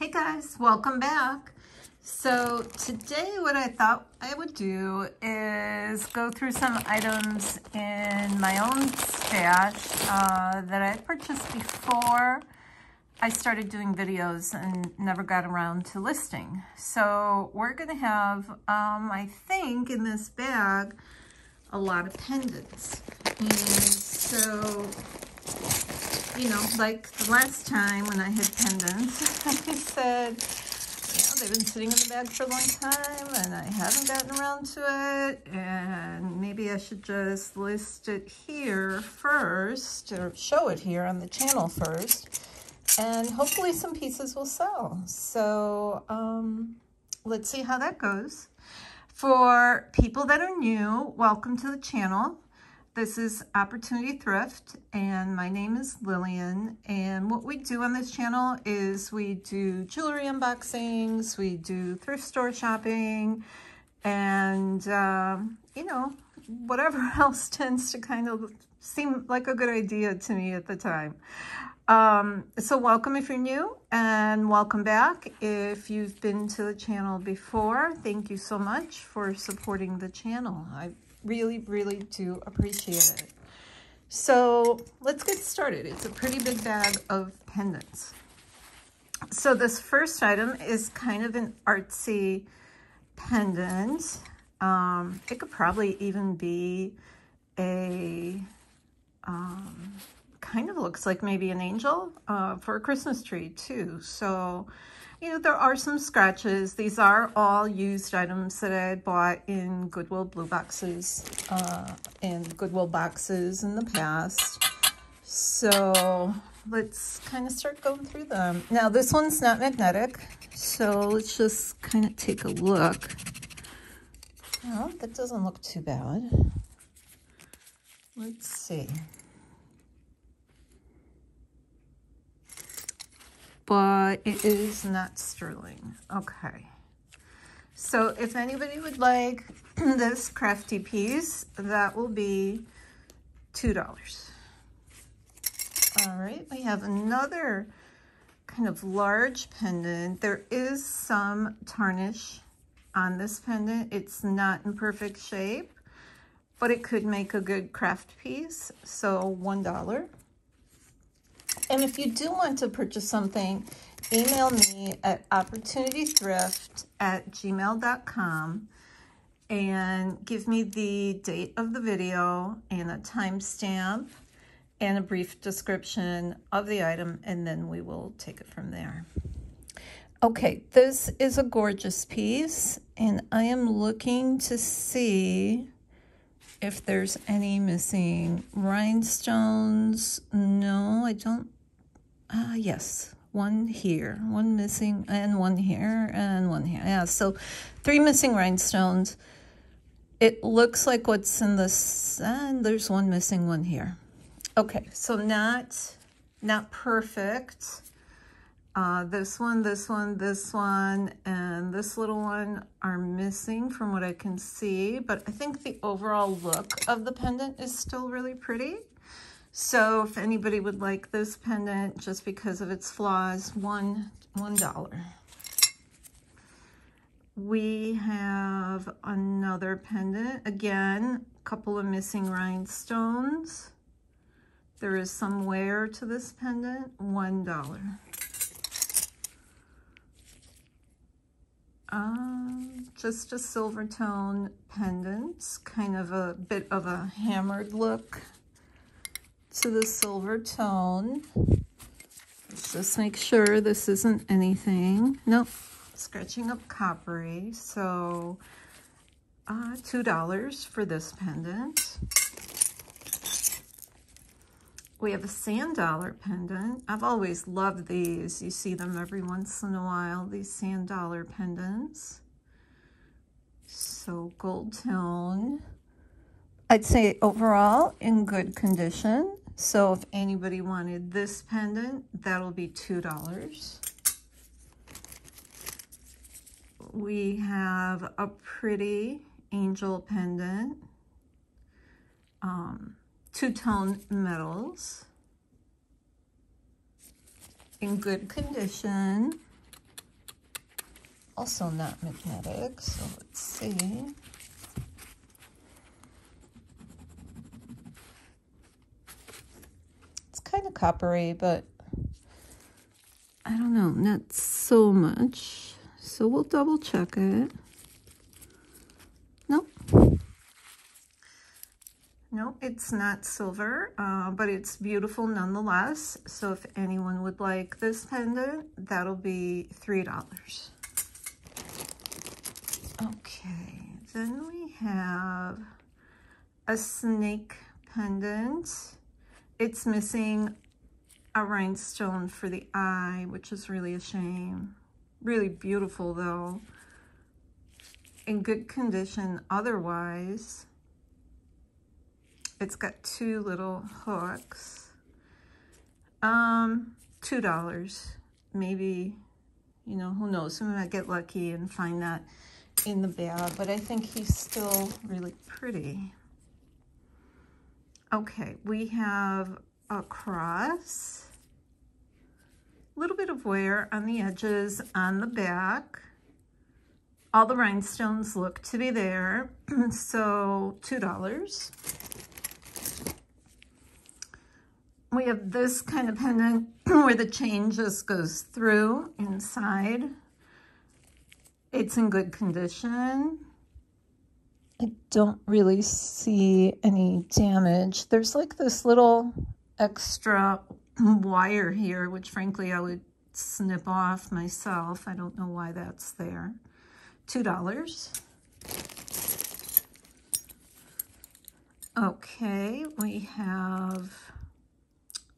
Hey guys, welcome back. So today what I thought I would do is go through some items in my own stash that I purchased before I started doing videos and never got around to listing. So we're gonna have, I think in this bag, a lot of pendants. And so, you know, like the last time when I had pendants, I said, you know, they've been sitting in the bag for a long time and I haven't gotten around to it, and maybe I should just list it here first, or show it here on the channel first, and hopefully some pieces will sell. So let's see how that goes. For people that are new, welcome to the channel. This is Opportunity Thrift, and my name is Lillian, and what we do on this channel is we do jewelry unboxings, we do thrift store shopping, and, you know, whatever else tends to kind of seem like a good idea to me at the time. So welcome if you're new, and welcome back if you've been to the channel before. Thank you so much for supporting the channel. I really do appreciate it. So let's get started. It's a pretty big bag of pendants. So this first item is kind of an artsy pendant. It could probably even be a, kind of looks like maybe an angel for a Christmas tree too. So, you know, there are some scratches. These are all used items that I bought in Goodwill blue boxes and Goodwill boxes in the past. So let's kind of start going through them. Now this one's not magnetic, so let's just kind of take a look. Well, that doesn't look too bad. Let's see. But it is not sterling. Okay. So if anybody would like this crafty piece, that will be $2. All right, we have another kind of large pendant. There is some tarnish on this pendant. It's not in perfect shape, but it could make a good craft piece, so $1. And if you do want to purchase something, email me at opportunitythrift@gmail.com and give me the date of the video and a timestamp and a brief description of the item, and then we will take it from there. Okay, this is a gorgeous piece, and I am looking to see if there's any missing rhinestones. No, I don't. Yes, one here, one missing, and one here, and one here. Yeah, so 3 missing rhinestones. It looks like what's in this, and there's one missing, one here. Okay, so not perfect. This one, and this little one are missing from what I can see, but I think the overall look of the pendant is still really pretty. So if anybody would like this pendant just because of its flaws, $1. We have another pendant. Again, a couple of missing rhinestones. There is some wear to this pendant, $1. Just a silver tone pendant, kind of a bit of a hammered look to the silver tone. Let's just make sure this isn't anything. Nope, scratching up coppery. So $2 for this pendant. We have a sand dollar pendant. I've always loved these. You see them every once in a while, these sand dollar pendants. So gold tone. I'd say overall in good condition. So if anybody wanted this pendant, that'll be $2. We have a pretty angel pendant. Two-tone metals in good condition. also not magnetic, so let's see. It's kind of coppery, but I don't know, not so much. So we'll double check it. Nope. No, it's not silver, but it's beautiful nonetheless. So if anyone would like this pendant, that'll be $3. Okay, then we have a snake pendant. It's missing a rhinestone for the eye, which is really a shame. Really beautiful though. In good condition otherwise. It's got two little hooks. $2. Maybe, you know, who knows? We might get lucky and find that in the bag, but I think he's still really pretty. Okay, we have a cross. A little bit of wear on the edges, on the back. All the rhinestones look to be there, so $2. We have this kind of pendant where the chain just goes through inside. It's in good condition. I don't really see any damage. There's like this little extra wire here, which frankly I would snip off myself. I don't know why that's there. $2. Okay, we have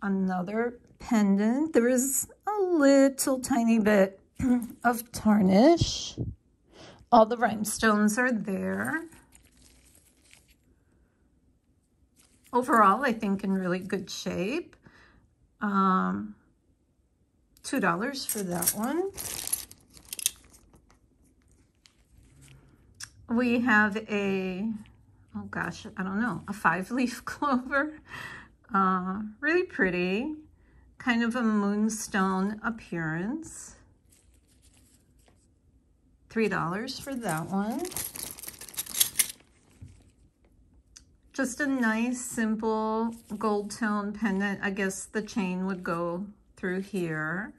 another pendant. There is a little tiny bit of tarnish. All the rhinestones are there. Overall, I think in really good shape. $2 for that one. We have a, oh gosh, I don't know, a 5-leaf clover. Really pretty, kind of a moonstone appearance. $3 for that one. Just a nice, simple gold tone pendant. I guess the chain would go through here.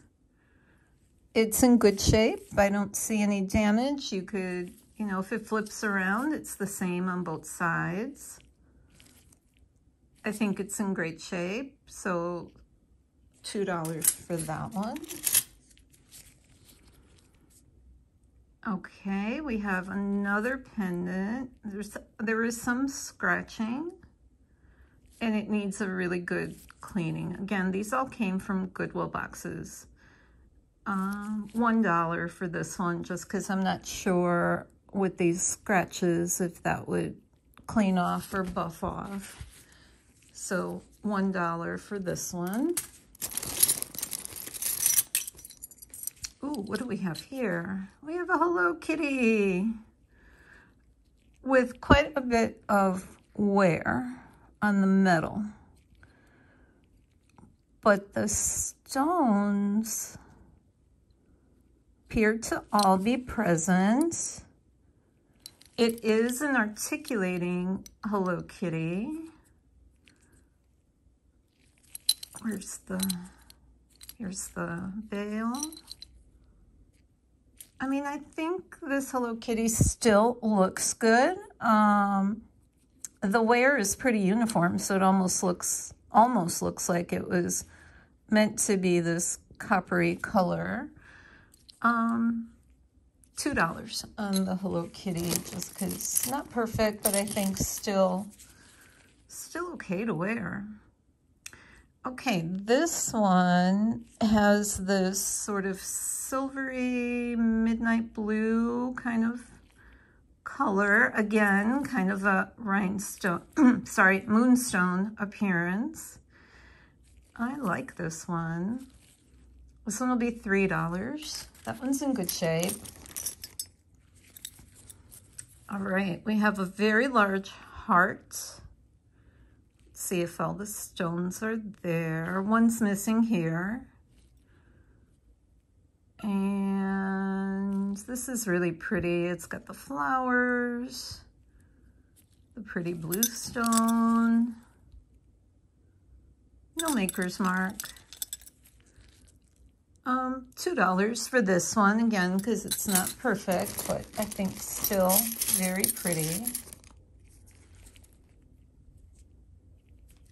It's in good shape. I don't see any damage. You could, you know, if it flips around, it's the same on both sides. I think it's in great shape, so $2 for that one. Okay, we have another pendant. There is some scratching, and it needs a really good cleaning. Again, these all came from Goodwill boxes. $1 for this one, just because I'm not sure with these scratches if that would clean off or buff off. So $1 for this one. Ooh, what do we have here? We have a Hello Kitty with quite a bit of wear on the metal. But the stones appear to all be present. It is an articulating Hello Kitty. Where's the, here's the veil. I mean, I think this Hello Kitty still looks good. The wear is pretty uniform, so it almost looks like it was meant to be this coppery color. $2 on the Hello Kitty, just because not perfect, but I think still okay to wear. Okay, this one has this sort of silvery midnight blue kind of color. Again, kind of a rhinestone, sorry, moonstone appearance. I like this one. This one will be $3. That one's in good shape. All right, we have a very large heart. See if all the stones are there. One's missing here. And This is really pretty. It's got the flowers, the pretty blue stone, no maker's mark. $2 for this one, again, because it's not perfect, but I think still very pretty.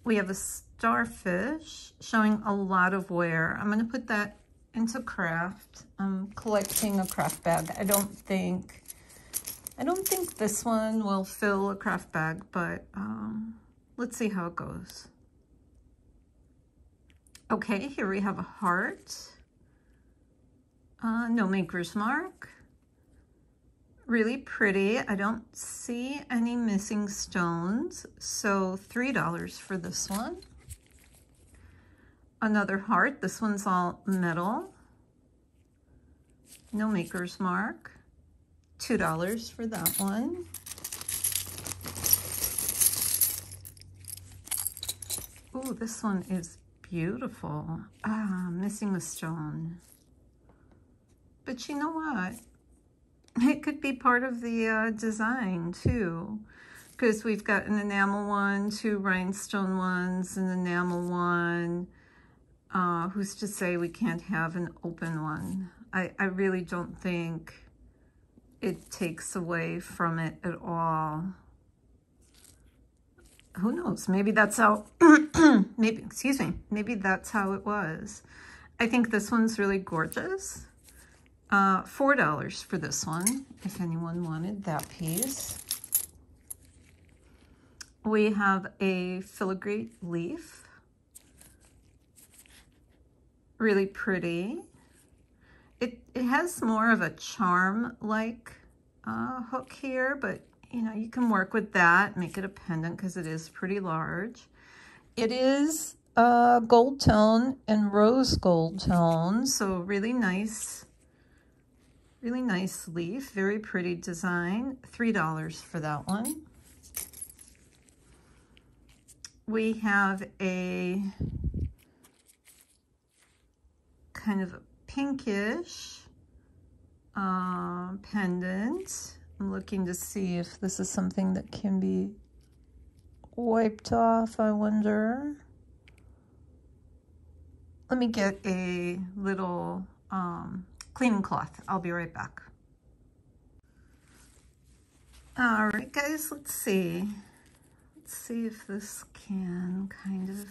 We have a starfish showing a lot of wear. I'm going to put that into craft. I'm collecting a craft bag. I don't think this one will fill a craft bag, but let's see how it goes. Okay, here we have a heart. No maker's mark. Really pretty. I don't see any missing stones, so $3 for this one. Another heart. This one's all metal. No maker's mark. $2 for that one. Oh, this one is beautiful. Ah, missing a stone. But you know what? It could be part of the design too, because we've got an enamel one, 2 rhinestone ones, an enamel one. Who's to say we can't have an open one? I really don't think it takes away from it at all. Who knows? Maybe that's how, maybe that's how it was. I think this one's really gorgeous. $4 for this one, if anyone wanted that piece. We have a filigree leaf. Really pretty. It has more of a charm-like hook here, but you know, you can work with that, make it a pendant because it is pretty large. It is gold tone and rose gold tone, so really nice. Really nice leaf, very pretty design. $3 for that one. We have a kind of a pinkish pendant. I'm looking to see if this is something that can be wiped off, I wonder. Let me get a little cleaning cloth. I'll be right back. All right, guys, let's see. Let's see if this can kind of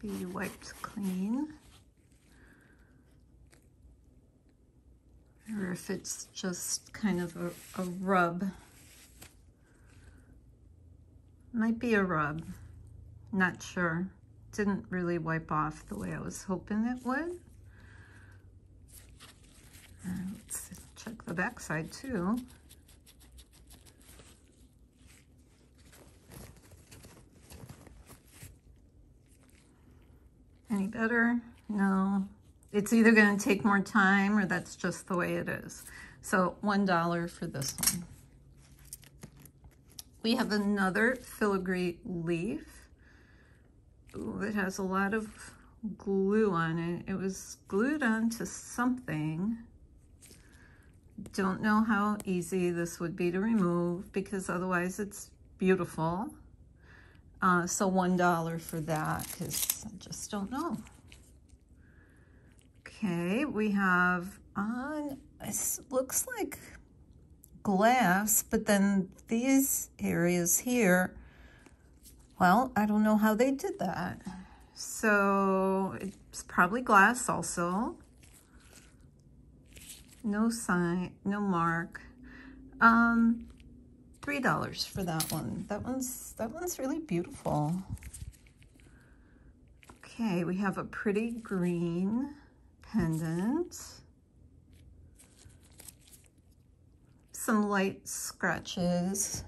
be wiped clean, or if it's just kind of a rub. Might be a rub. Not sure. Didn't really wipe off the way I was hoping it would. Let's check the backside too. Any better? No. It's either going to take more time or that's just the way it is. So $1 for this one. We have another filigree leaf. Ooh, it has a lot of glue on it. It was glued onto something. Don't know how easy this would be to remove, because otherwise it's beautiful. So $1 for that, because I just don't know. Okay, we have on, it looks like glass, but then these areas here, well, I don't know how they did that. So it's probably glass also. No sign, no mark. $3 for that one. That one's really beautiful. Okay, we have a pretty green pendant. Some light scratches.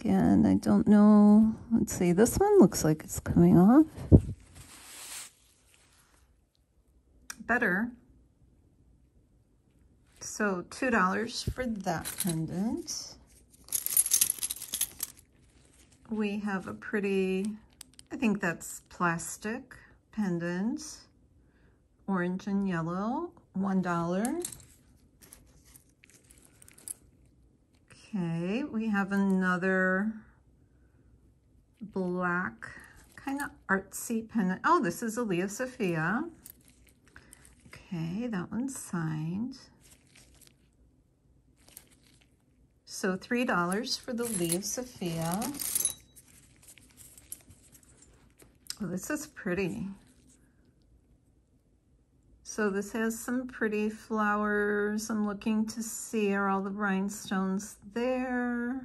Again, I don't know. Let's see, this one looks like it's coming off. Better. So $2 for that pendant. We have a pretty, I think that's plastic pendant, orange and yellow, $1. Okay, we have another black kind of artsy pendant. Oh, this is a Leo Sophia. Okay, that one's signed. So $3 for the Leo Sophia. Oh, this is pretty. So this has some pretty flowers. I'm looking to see, are all the rhinestones there?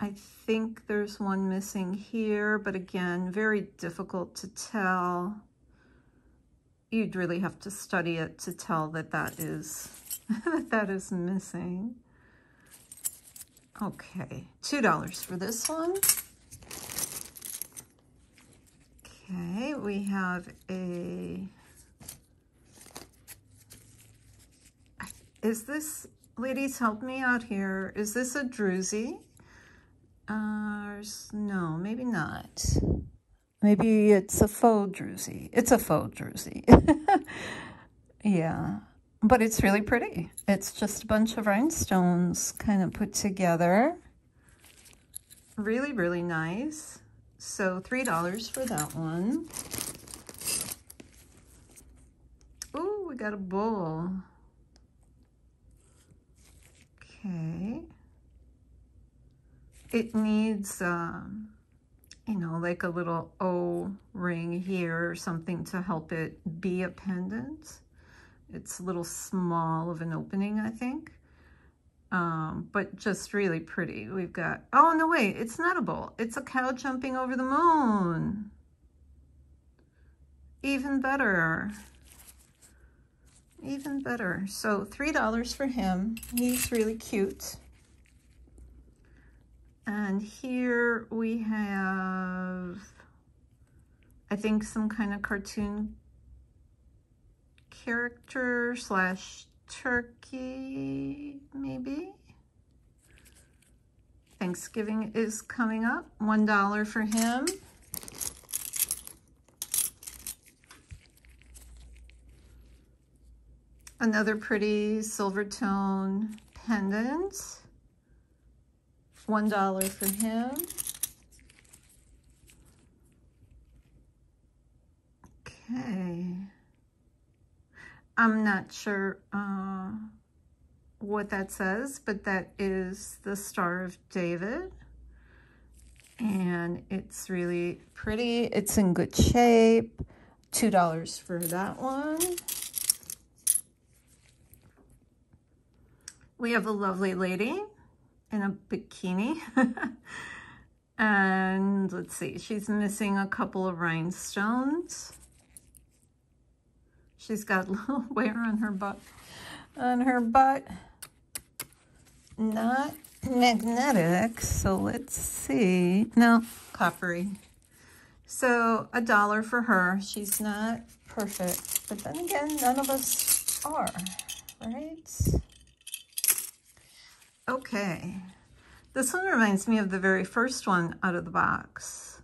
I think there's one missing here, but again, very difficult to tell. You'd really have to study it to tell that that is, that is missing. Okay, $2 for this one. Okay, we have a, is this, ladies help me out here, is this a druzy? No, maybe not. Maybe it's a faux druzy. It's a faux druzy. Yeah, but it's really pretty. It's just a bunch of rhinestones kind of put together. Really, really nice. So $3 for that one. Ooh, we got a bowl. Okay. It needs, you know, like a little O-ring here or something to help it be a pendant. It's a little small of an opening, I think. But just really pretty. We've got, oh, no, wait, it's not a bowl. It's a cow jumping over the moon. Even better. Even better. So $3 for him. He's really cute. And here we have, I think, some kind of cartoon character slash turkey, maybe. Thanksgiving is coming up. $1 for him. Another pretty silver tone pendant. $1 for him. Okay. I'm not sure what that says, but that is the Star of David. And it's really pretty. It's in good shape. $2 for that one. We have a lovely lady in a bikini. And let's see, she's missing a couple of rhinestones. She's got a little wear on her butt. Not magnetic, so let's see. No, coppery. So $1 for her. She's not perfect, but then again, none of us are, right? Okay. This one reminds me of the very first one out of the box,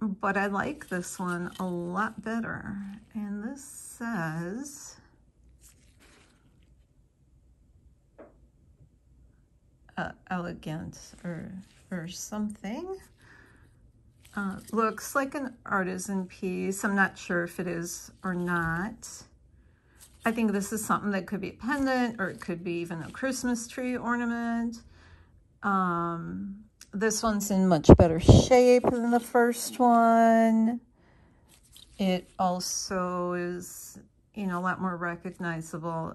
but I like this one a lot better. And this says, elegant or something. Looks like an artisan piece. I'm not sure if it is or not. I think this is something that could be a pendant, or it could be even a Christmas tree ornament. This one's in much better shape than the first one. It also is, you know, a lot more recognizable.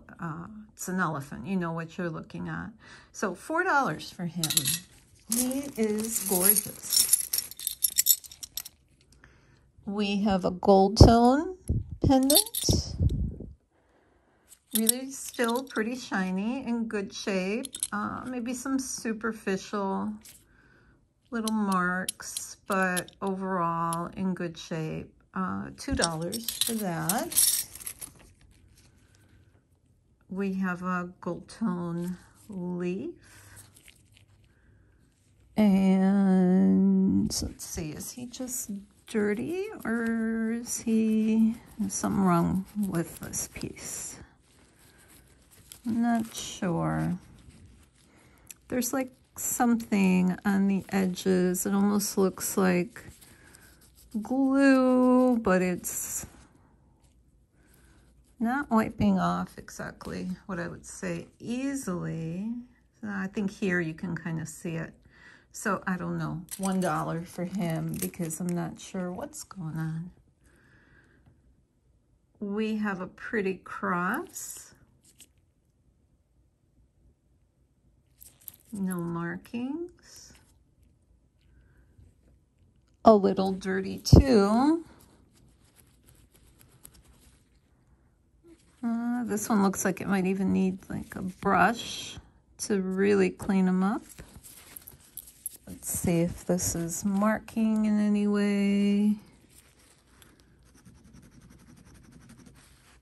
It's an elephant. You know what you're looking at. So $4 for him. He is gorgeous. We have a gold tone pendant. Really still pretty shiny, in good shape. Maybe some superficial little marks, but overall in good shape. $2 for that. We have a gold tone leaf. And let's see, is he just dirty, or is he... There's something wrong with this piece. I'm not sure. There's like something on the edges. It almost looks like glue, but it's not wiping off exactly what I would say easily. So I think here you can kind of see it. So I don't know, $1 for him because I'm not sure what's going on. We have a pretty cross. No markings. A little dirty too. This one looks like it might even need like a brush to really clean them up. Let's see if this is marking in any way.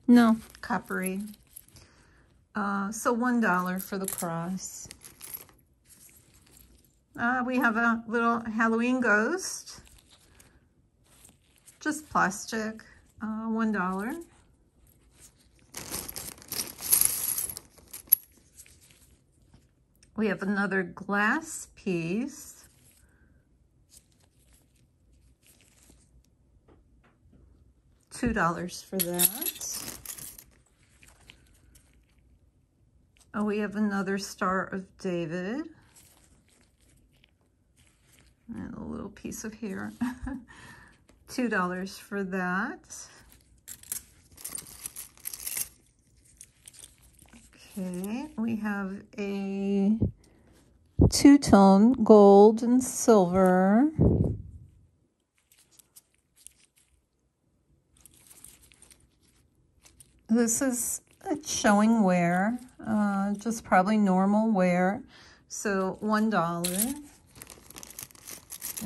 No, coppery. So $1 for the cross. We have a little Halloween ghost. Just plastic. $1. We have another glass piece. $2 for that. Oh, we have another Star of David. And a little piece of hair. $2 for that. Okay, we have a two-tone gold and silver. This is showing wear, just probably normal wear. So $1.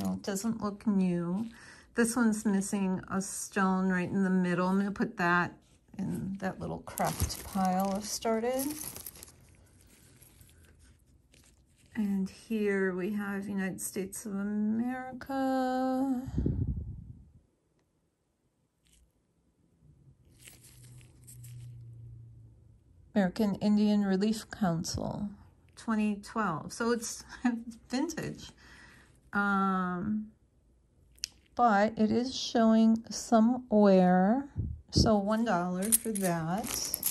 No, it doesn't look new. This one's missing a stone right in the middle. I'm going to put that in that little craft pile I've started. And here we have United States of America. American Indian Relief Council, 2012. So it's vintage. But it is showing some wear, so $1 for that.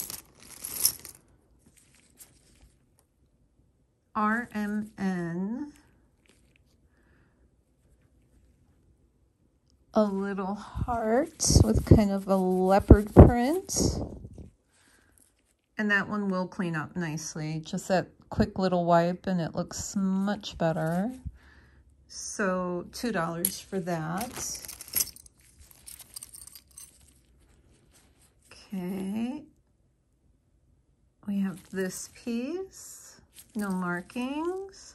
RMN, a little heart with kind of a leopard print. And that one will clean up nicely. Just that quick little wipe and it looks much better. So $2 for that. Okay. We have this piece. No markings.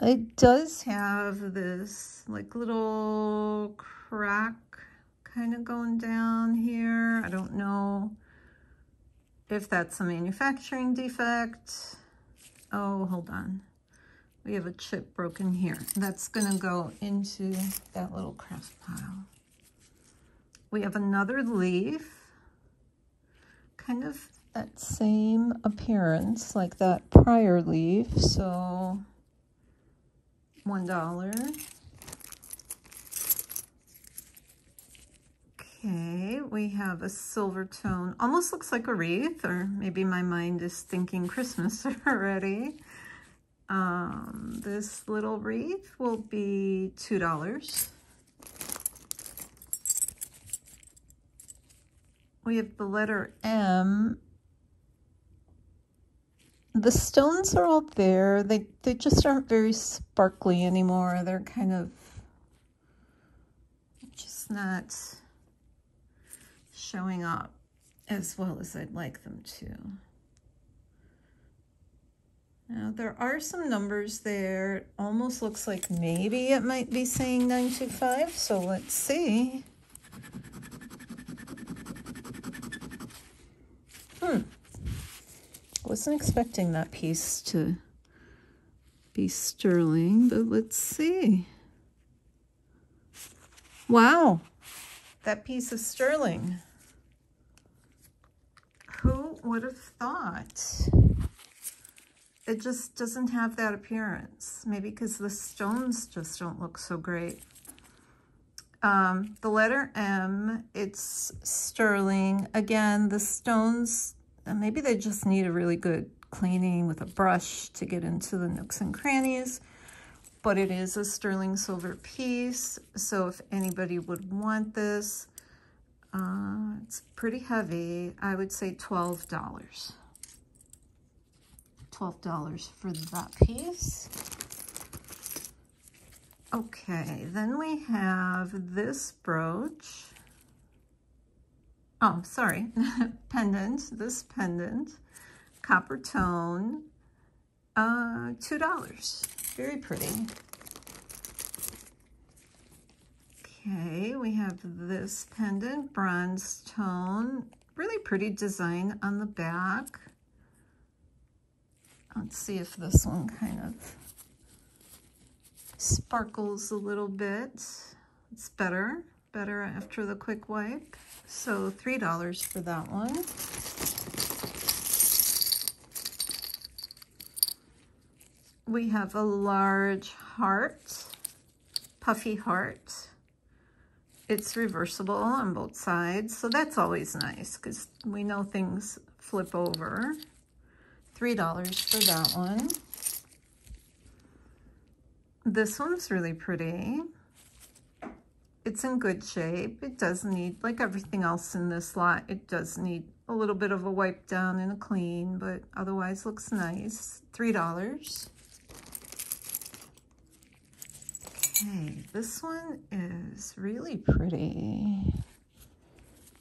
It does have this like little crack kind of going down here. I don't know if that's a manufacturing defect. Oh, hold on. We have a chip broken here. That's going to go into that little craft pile. We have another leaf. Kind of that same appearance like that prior leaf. So $1. Okay, we have a silver tone. Almost looks like a wreath, or maybe my mind is thinking Christmas already. This little wreath will be $2. We have the letter M. The stones are all there. They just aren't very sparkly anymore. They're kind of just not showing up as well as I'd like them to. Now, there are some numbers there. It almost looks like maybe it might be saying 925, so let's see. Wasn't expecting that piece to be sterling, but let's see. Wow. That piece of sterling. Who would have thought? It just doesn't have that appearance. Maybe because the stones just don't look so great. The letter M, it's sterling. Again, the stones, maybe they just need a really good cleaning with a brush to get into the nooks and crannies. But it is a sterling silver piece, so if anybody would want this, it's pretty heavy. I would say $12. $12 for that piece. Okay, then we have this brooch. Oh, sorry, pendant, this pendant, copper tone, $2. Very pretty. Okay, we have this pendant, bronze tone. Really pretty design on the back. Let's see if this one kind of sparkles a little bit. It's better, better after the quick wipe. So $3 for that one. We have a large heart, puffy heart. It's reversible on both sides, so that's always nice because we know things flip over. $3 for that one. This one's really pretty. It's in good shape. It does need, like everything else in this lot, it does need a little bit of a wipe down and a clean, but otherwise looks nice. $3. Okay, this one is really pretty.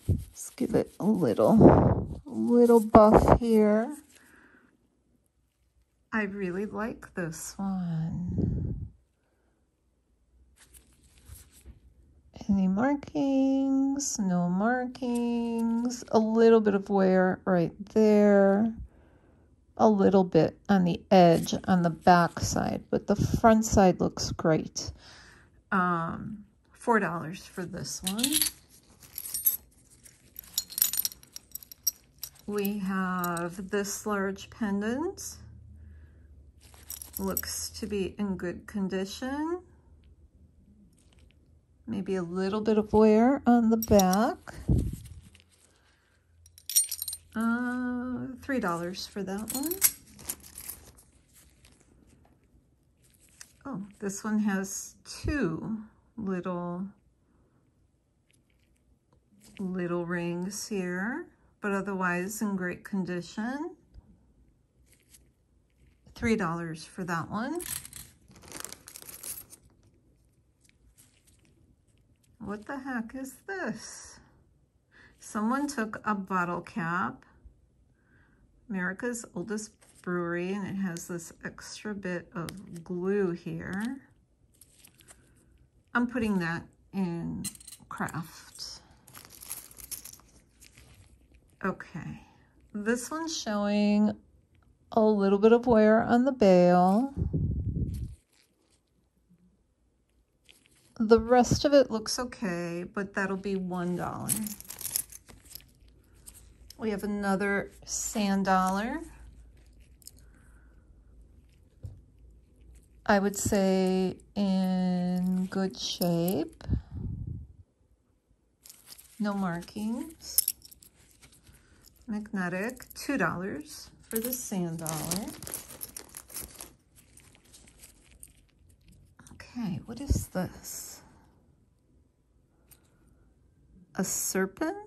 Let's give it a little buff here. I really like this one. Any markings? No markings. A little bit of wear right there. A little bit on the edge on the back side, but the front side looks great. $4 for this one. We have this large pendant. Looks to be in good condition. Maybe a little bit of wear on the back. $3 for that one. Oh, this one has two little rings here, but otherwise in great condition. $3 for that one. What the heck is this? Someone took a bottle cap, America's oldest brewery, and it has this extra bit of glue here. I'm putting that in craft. Okay, this one's showing a little bit of wear on the bail. The rest of it looks okay, but that'll be $1. We have another sand dollar. I would say in good shape. No markings. Magnetic, $2 for the sand dollar. Okay, what is this? A serpent?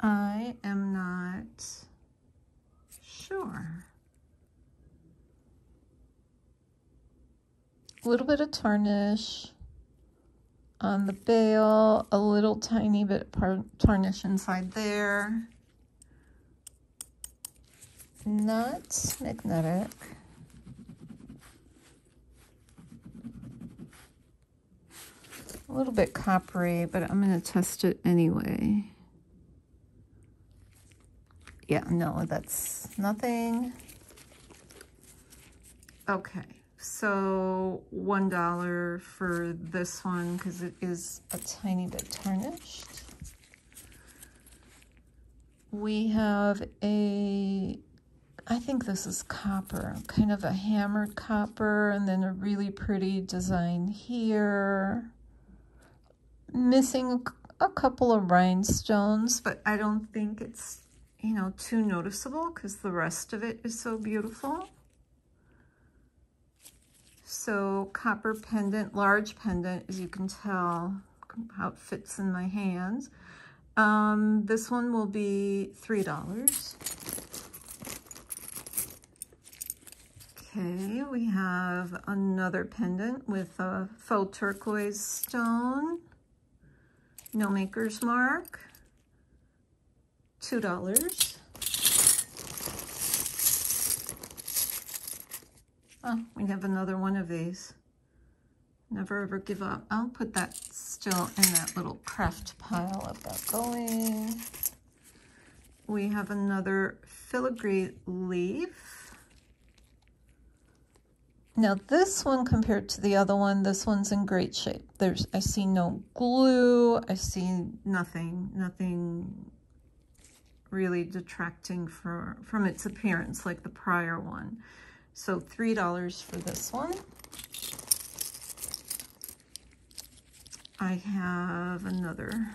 I am not sure. A little bit of tarnish on the bail, a little tiny bit of tarnish inside there. Not magnetic. A little bit coppery, but I'm going to test it anyway. Yeah, no, that's nothing. Okay, So $1 for this one because it is a tiny bit tarnished. We have a, I think this is copper, kind of a hammered copper, and then a really pretty design here. Missing a couple of rhinestones, but I don't think it's, you know, too noticeable because the rest of it is so beautiful. So copper pendant, large pendant, as you can tell how it fits in my hand. This one will be $3. Okay, we have another pendant with a faux turquoise stone. No maker's mark. $2. Oh, we have another one of these. Never ever give up. I'll put that still in that little craft pile of that going. We have another filigree leaf. Now this one compared to the other one, this one's in great shape. There's, I see no glue. I see nothing really detracting from its appearance like the prior one. So $3 for this one. I have another,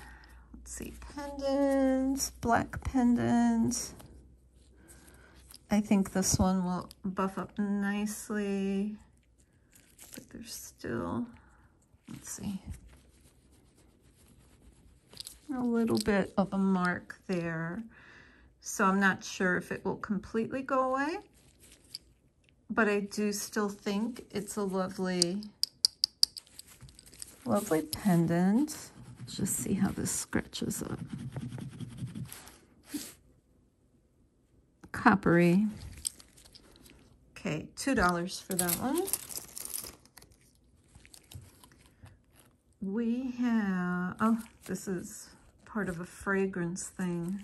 let's see, pendant, black pendant. I think this one will buff up nicely, but there's still, let's see, a little bit of a mark there. So I'm not sure if it will completely go away, but I do still think it's a lovely pendant. Let's just see how this scratches up. Coppery. Okay, $2 for that one. We have, oh, this is part of a fragrance thing.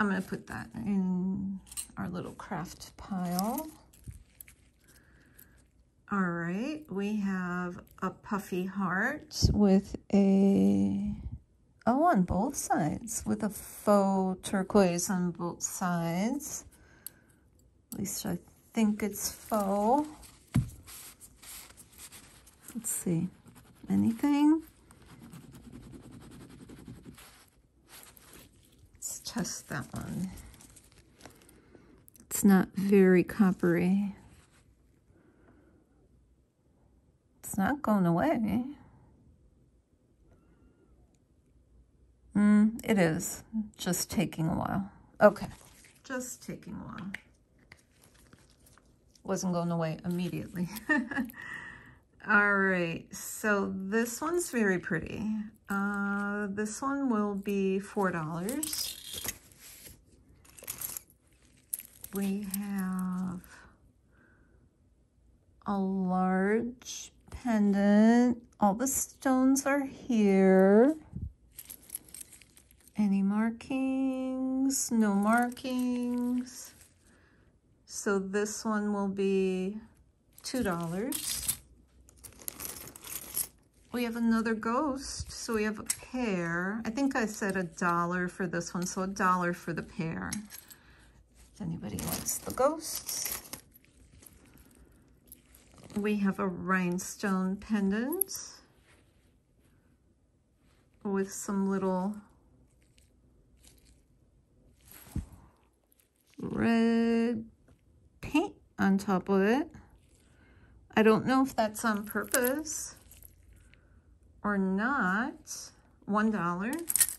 I'm gonna put that in our little craft pile. All right, we have a puffy heart with a, oh, on both sides, with a faux turquoise on both sides. At least I think it's faux. Let's see, anything? Let's test that one. It's not very coppery. It's not going away. It is just taking a while. Okay, just taking a while. Wasn't going away immediately. All right, so this one's very pretty. This one will be $4. We have a large pendant. All the stones are here. Any markings? No markings. So this one will be $2. We have another ghost, so we have a pair. I think I said $1 for this one, so $1 for the pair. If anybody wants the ghosts. We have a rhinestone pendant with some little red paint on top of it. I don't know if that's on purpose or not. $1.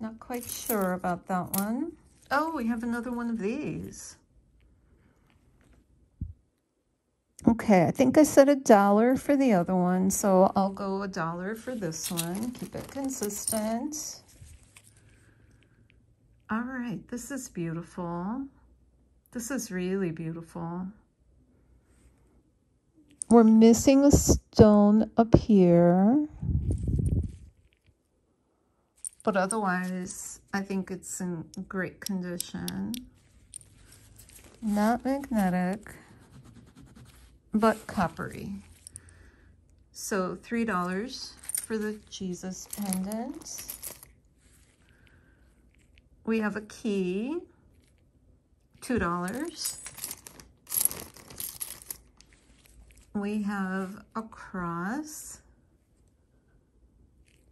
Not quite sure about that one. Oh, we have another one of these. Okay, I think I said $1 for the other one, so I'll go $1 for this one. Keep it consistent. All right, this is beautiful. This is really beautiful. We're missing a stone up here. But otherwise, I think it's in great condition. Not magnetic. but coppery. So $3 for the Jesus pendant. We have a key, $2. We have a cross.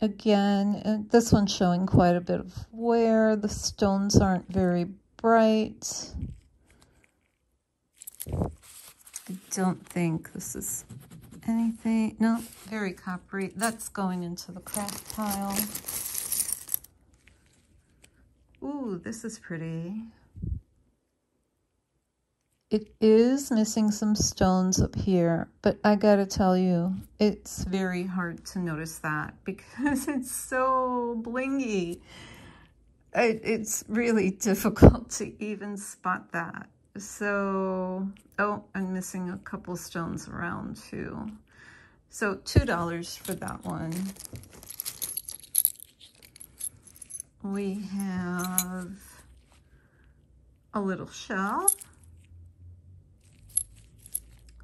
Again, this one's showing quite a bit of wear. The stones aren't very bright. I don't think this is anything. No, very coppery. That's going into the craft pile. Ooh, this is pretty. It is missing some stones up here, but I gotta tell you, it's very hard to notice that because it's so blingy. It's really difficult to even spot that. So, oh, I'm missing a couple stones around too. So $2 for that one. We have a little shell.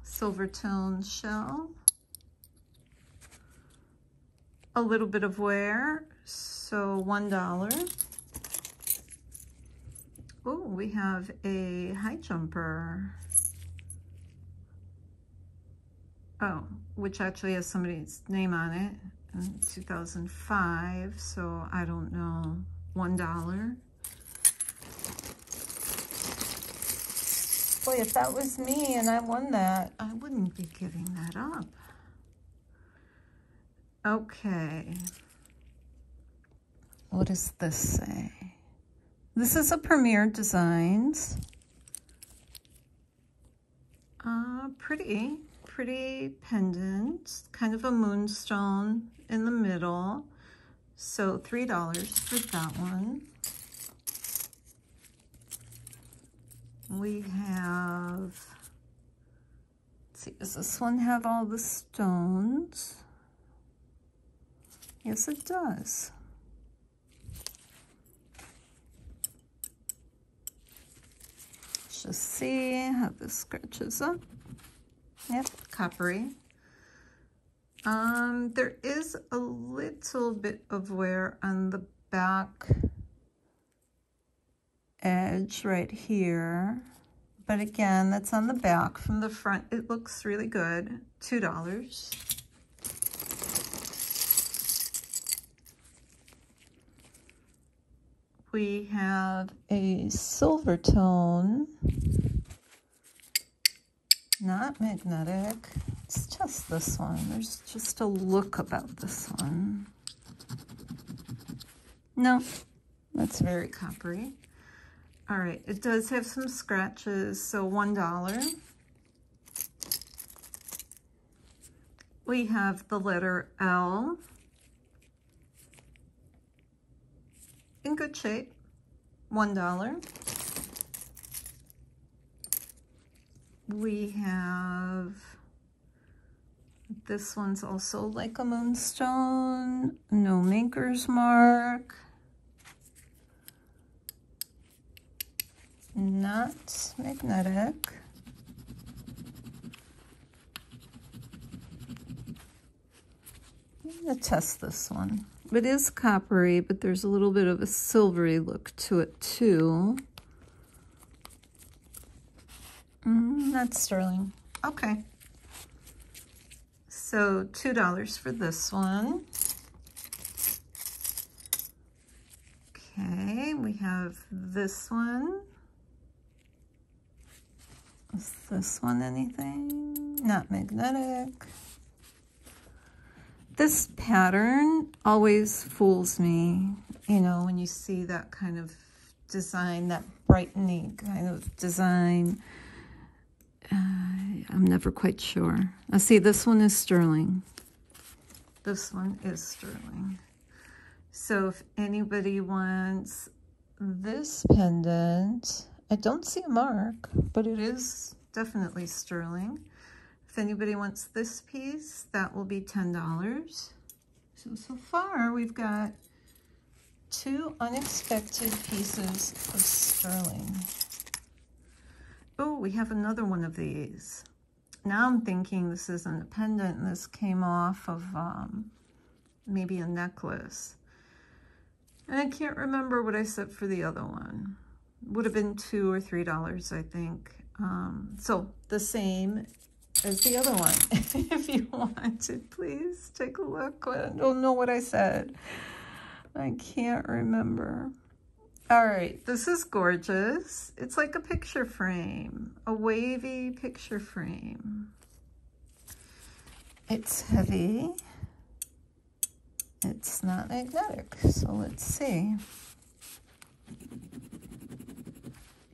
Silvertone shell, a little bit of wear, so $1. Oh, we have a high jumper. Oh, which actually has somebody's name on it, 2005, so I don't know, $1. Boy, if that was me and I won that, I wouldn't be giving that up. Okay. What does this say? This is a Premier Designs. Pretty pendant. Kind of a moonstone in the middle. So $3 for that one. We have, let's see, does this one have all the stones? Yes, it does. Let's just see how this scratches up. Yep, coppery. There is a little bit of wear on the back edge right here, but again, that's on the back. From the front, it looks really good. $2. We have a silver tone, not magnetic. It's just this one. There's just a look about this one. No, that's very coppery. All right, it does have some scratches, so $1. We have the letter L. In good shape, $1. We have, this one's also like a moonstone, no maker's mark. Not magnetic. I'm going to test this one. It is coppery, but there's a little bit of a silvery look to it too. That's sterling. Okay. So $2 for this one. Okay, we have this one. Is this one anything? Not magnetic. This pattern always fools me, you know, when you see that kind of design, that brightening kind of design. I'm never quite sure. I see this one is sterling. This one is sterling. So if anybody wants this pendant, I don't see a mark, but it is definitely sterling. If anybody wants this piece, that will be $10. So far we've got two unexpected pieces of sterling. Oh, we have another one of these. now I'm thinking this isn't a pendant, and this came off of maybe a necklace. And I can't remember what I said for the other one. Would have been $2 or $3, I think. So the same as the other one. If you want to, please take a look. I don't know what I said. I can't remember. All right, this is gorgeous. It's like a picture frame, a wavy picture frame. It's heavy. It's not magnetic, so let's see.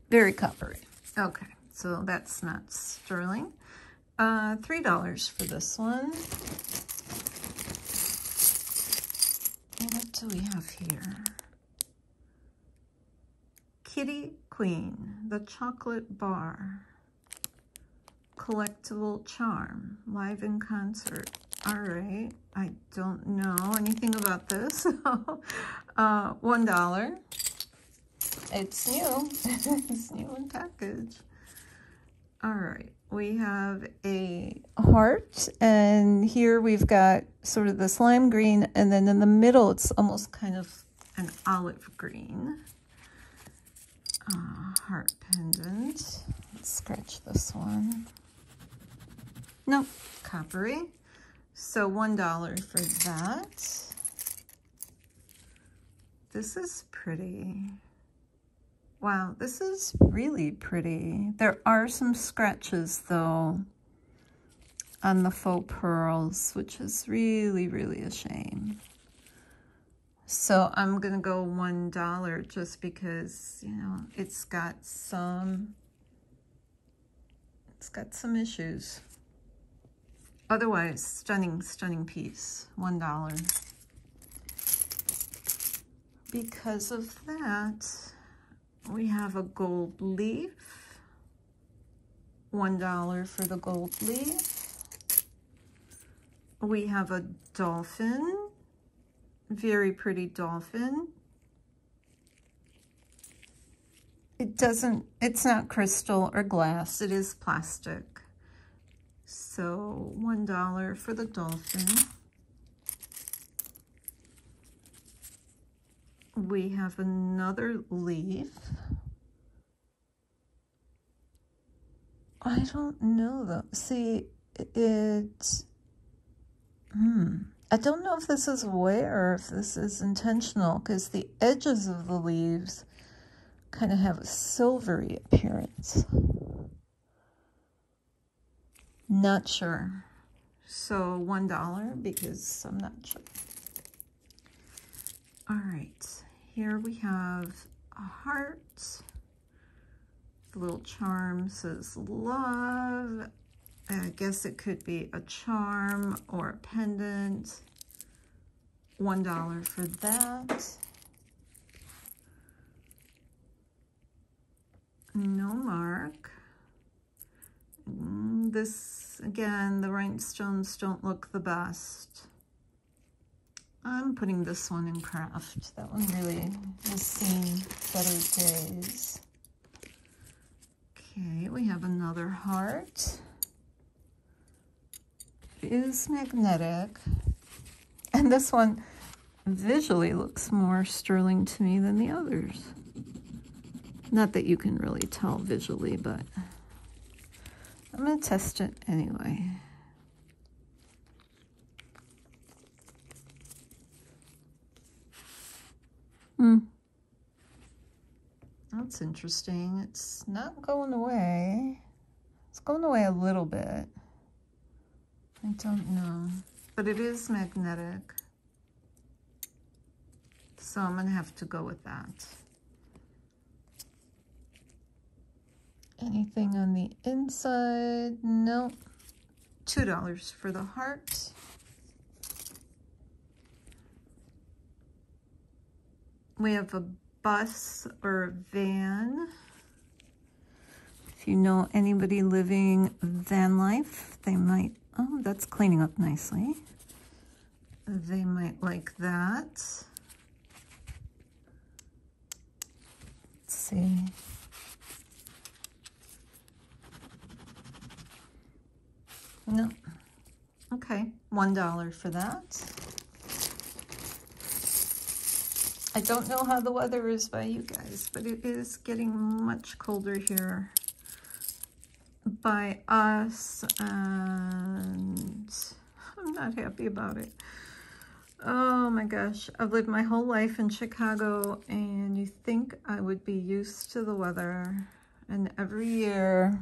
Very coppery. Okay, so that's not sterling. $3 for this one. What do we have here? Kitty Queen, the Chocolate Bar. Collectible Charm, live in concert. All right, I don't know anything about this. $1. It's new. It's new in package. All right, we have a heart, and here we've got sort of this lime green, and then in the middle it's almost kind of an olive green. Heart pendant. Let's scratch this one. Nope, coppery. So $1 for that. This is pretty. Wow, this is really pretty. There are some scratches though on the faux pearls, which is really, really a shame. So I'm gonna go $1 just because, you know, it's got some issues. Otherwise, stunning, stunning piece. $1. Because of that, we have a gold leaf. $1 for the gold leaf. We have a dolphin. Very pretty dolphin. It's not crystal or glass, it is plastic. So $1 for the dolphin. We have another leaf. I don't know though. See, I don't know if this is aware or if this is intentional, because the edges of the leaves kind of have a silvery appearance. Not sure. So $1 because I'm not sure. All right, here we have a heart. The little charm says love. I guess it could be a charm or a pendant. $1 for that. No mark. This, again, the rhinestones don't look the best. I'm putting this one in craft. That one really has seen better days. Okay, we have another heart. Is magnetic, and this one visually looks more sterling to me than the others. Not that you can really tell visually, but I'm gonna test it anyway. That's interesting. It's not going away. It's going away a little bit. I don't know, but it is magnetic, so I'm gonna have to go with that. Anything on the inside? Nope. $2 for the heart. We have a bus or a van. If you know anybody living van life, they might. Oh, that's cleaning up nicely. They might like that. Let's see. No. Okay, $1 for that. I don't know how the weather is by you guys, but it is getting much colder here by us, and I'm not happy about it. Oh my gosh, I've lived my whole life in Chicago, and you think I would be used to the weather, and every year,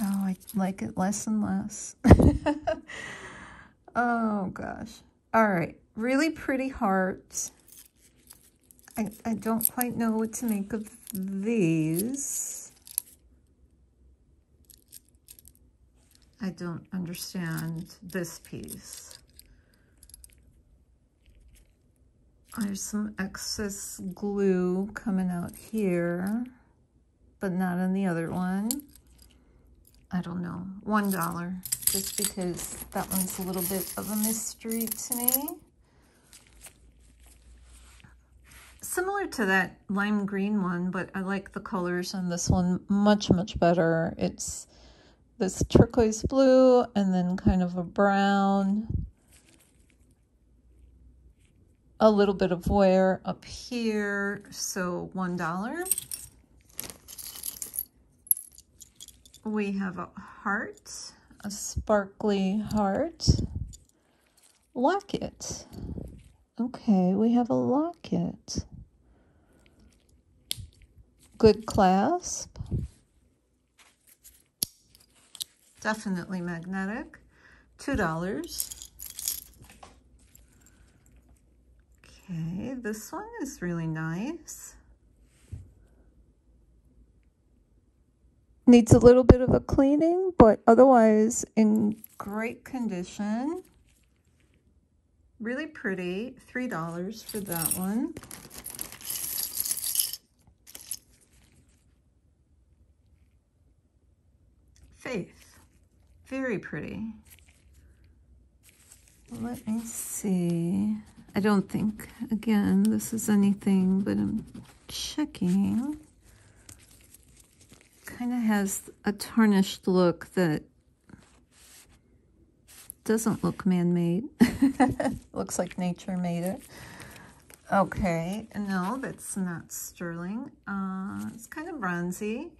oh, I like it less and less. Oh gosh. All right, really pretty hearts. I don't quite know what to make of these. I don't understand this piece. There's some excess glue coming out here, but not on the other one. I don't know. $1, just because that one's a little bit of a mystery to me. Similar to that lime green one, but I like the colors on this one much, much better. It's this turquoise blue and then kind of a brown. A little bit of wear up here, so $1. We have a heart, a sparkly heart. Locket. Okay, we have a locket. Good clasp. Definitely magnetic. $2. Okay, this one is really nice. Needs a little bit of a cleaning, but otherwise in great condition. Really pretty. $3 for that one. Faith. Very pretty. Let me see. I don't think, again, this is anything, but I'm checking. Kind of has a tarnished look that doesn't look man-made. Looks like nature made it. Okay, no, that's not sterling. It's kind of bronzy.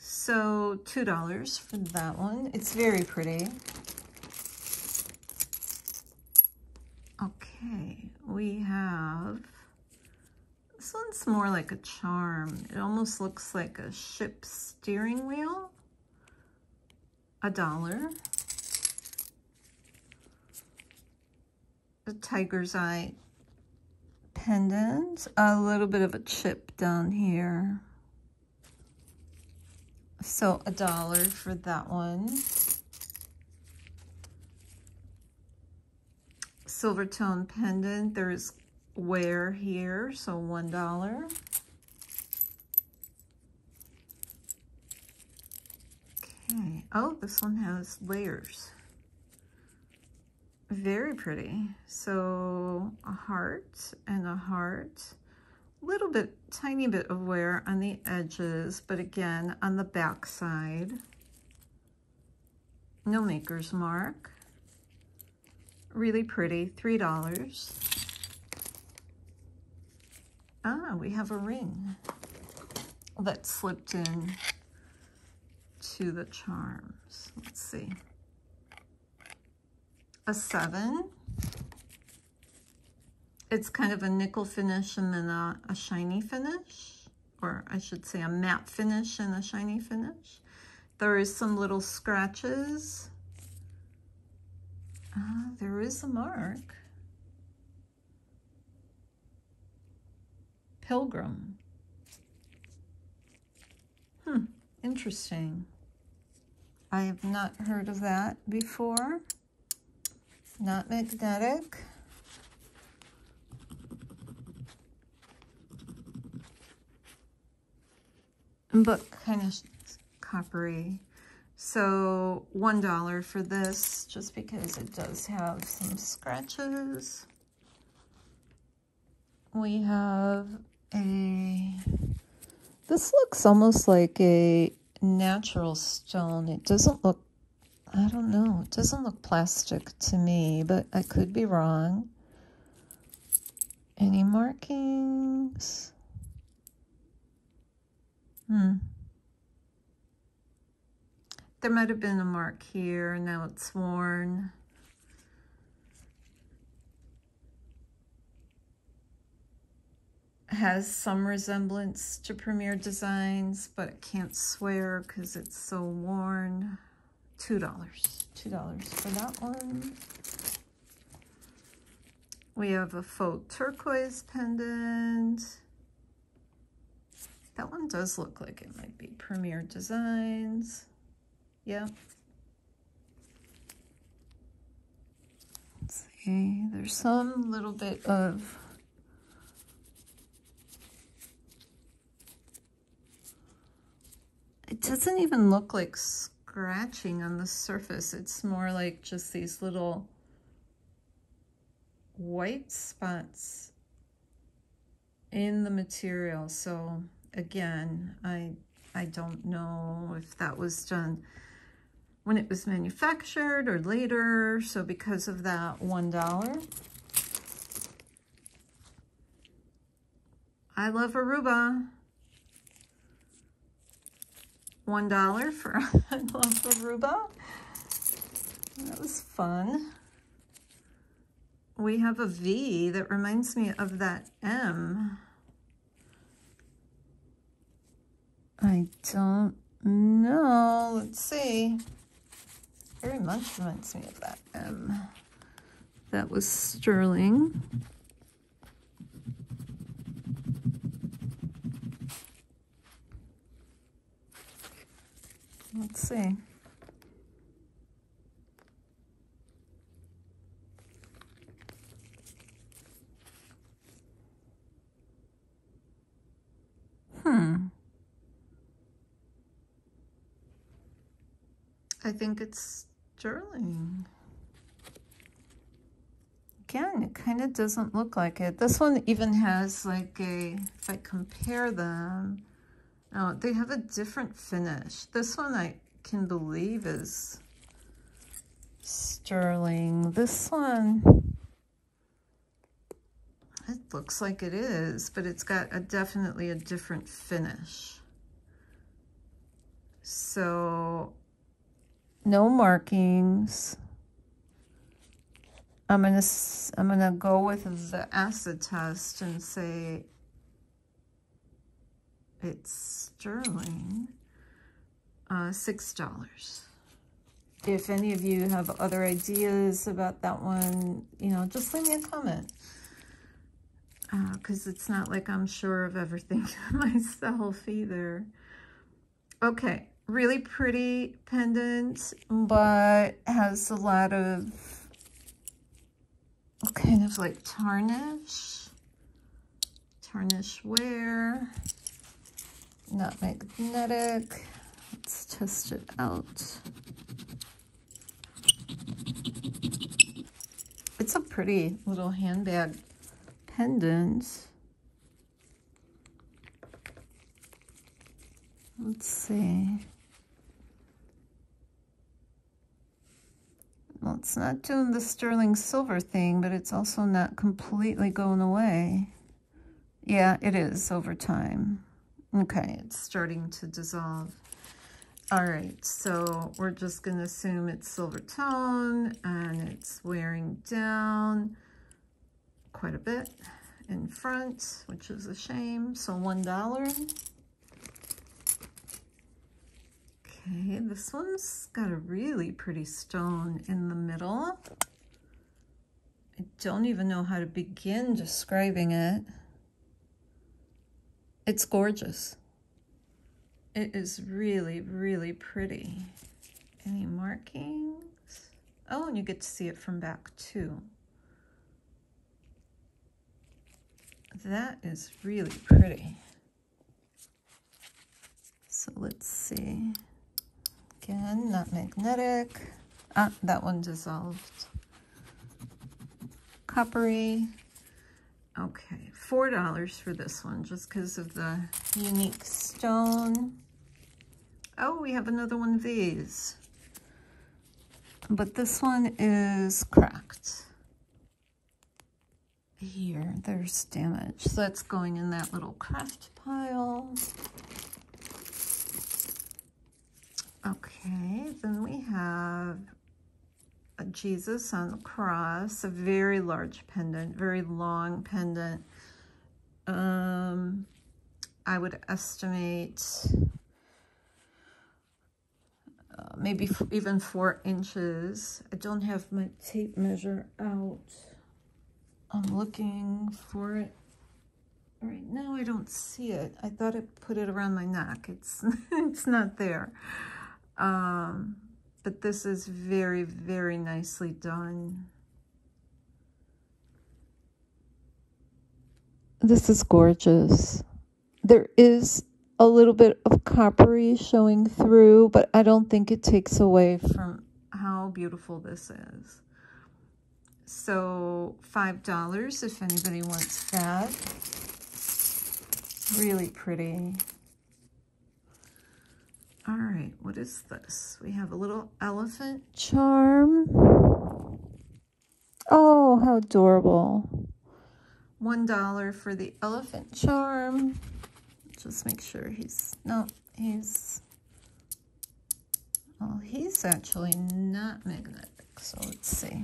So $2 for that one. It's very pretty. Okay, we have, this one's more like a charm. It almost looks like a ship steering wheel. $1. A tiger's eye pendant. A little bit of a chip down here. So $1 for that one. Silver tone pendant. There's wear here, so $1. Okay. Oh, this one has layers. Very pretty. So a heart and a heart. Little bit, tiny bit of wear on the edges, but again on the back side. No maker's mark. Really pretty, $3. Ah, we have a ring that slipped in to the charms. Let's see. A 7. It's kind of a nickel finish and then a shiny finish, or I should say a matte finish and a shiny finish. There is some little scratches. There is a mark. Pilgrim. Interesting. I have not heard of that before. Not magnetic. But kind of coppery. So $1 for this, just because it does have some scratches. We have a, this looks almost like a natural stone. It doesn't look I don't know. It doesn't look plastic to me, but I could be wrong. Any markings? There might have been a mark here. Now it's worn. Has some resemblance to Premier Designs, but I can't swear because it's so worn. $2 for that one. We have a faux turquoise pendant. That one does look like it might be Premier Designs. Yep. Let's see, there's some little bit of it doesn't even look like scratching on the surface. It's more like just these little white spots in the material. So again, I don't know if that was done when it was manufactured or later. So because of that, $1. I love Aruba. $1 for I love Aruba. That was fun. We have a V that reminds me of that M. I don't know. Let's see. Very much reminds me of that M. That was sterling. Let's see. I think it's sterling. Again, it kind of doesn't look like it. This one even has like a, if I compare them, oh, they have a different finish. This one I can believe is sterling. This one, it looks like it is, but it's got a definitely a different finish. So no markings. I'm gonna go with the acid test and say it's sterling. $6. If any of you have other ideas about that one, you know, just leave me a comment, because it's not like I'm sure of everything myself either. Okay, really pretty pendant, but has a lot of kind of like tarnish wear. Not magnetic. Let's test it out. It's a pretty little handbag pendant. Let's see. Well, it's not doing the sterling silver thing, but it's also not completely going away. Yeah, it is over time. Okay, it's starting to dissolve. All right, so we're just going to assume it's silver tone, and it's wearing down quite a bit in front, which is a shame. So $1. Okay, this one's got a really pretty stone in the middle. I don't even know how to begin describing it. It's gorgeous. It is really, really pretty. Any markings? Oh, and you get to see it from back too. That is really pretty. So let's see. Again, not magnetic. Ah, that one dissolved. Coppery. Okay, $4 for this one, just because of the unique stone. Oh, we have another one of these. But this one is cracked. Here, there's damage. So that's going in that little craft pile. Okay, then we have a Jesus on the cross, a very large pendant, very long pendant. I would estimate maybe even 4 inches. I don't have my tape measure out. I'm looking for it right now. I don't see it. I thought I put it around my neck. It's not there. But this is very, very nicely done. This is gorgeous. There is a little bit of coppery showing through, but I don't think it takes away from how beautiful this is. So $5 if anybody wants that. Really pretty. All right, what is this? We have a little elephant charm. Oh, how adorable. $1 for the elephant charm. Just make sure he's actually not magnetic, so let's see.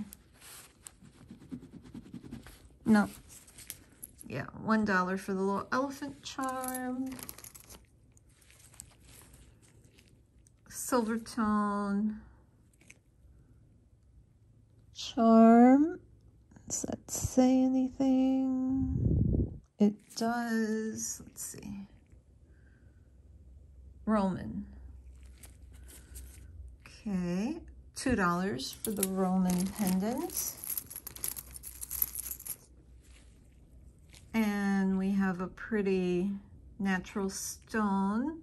No. Yeah, $1 for the little elephant charm. Silver tone charm. Does that say anything? It does. Let's see. Roman. Okay. $2 for the Roman pendant. And we have a pretty natural stone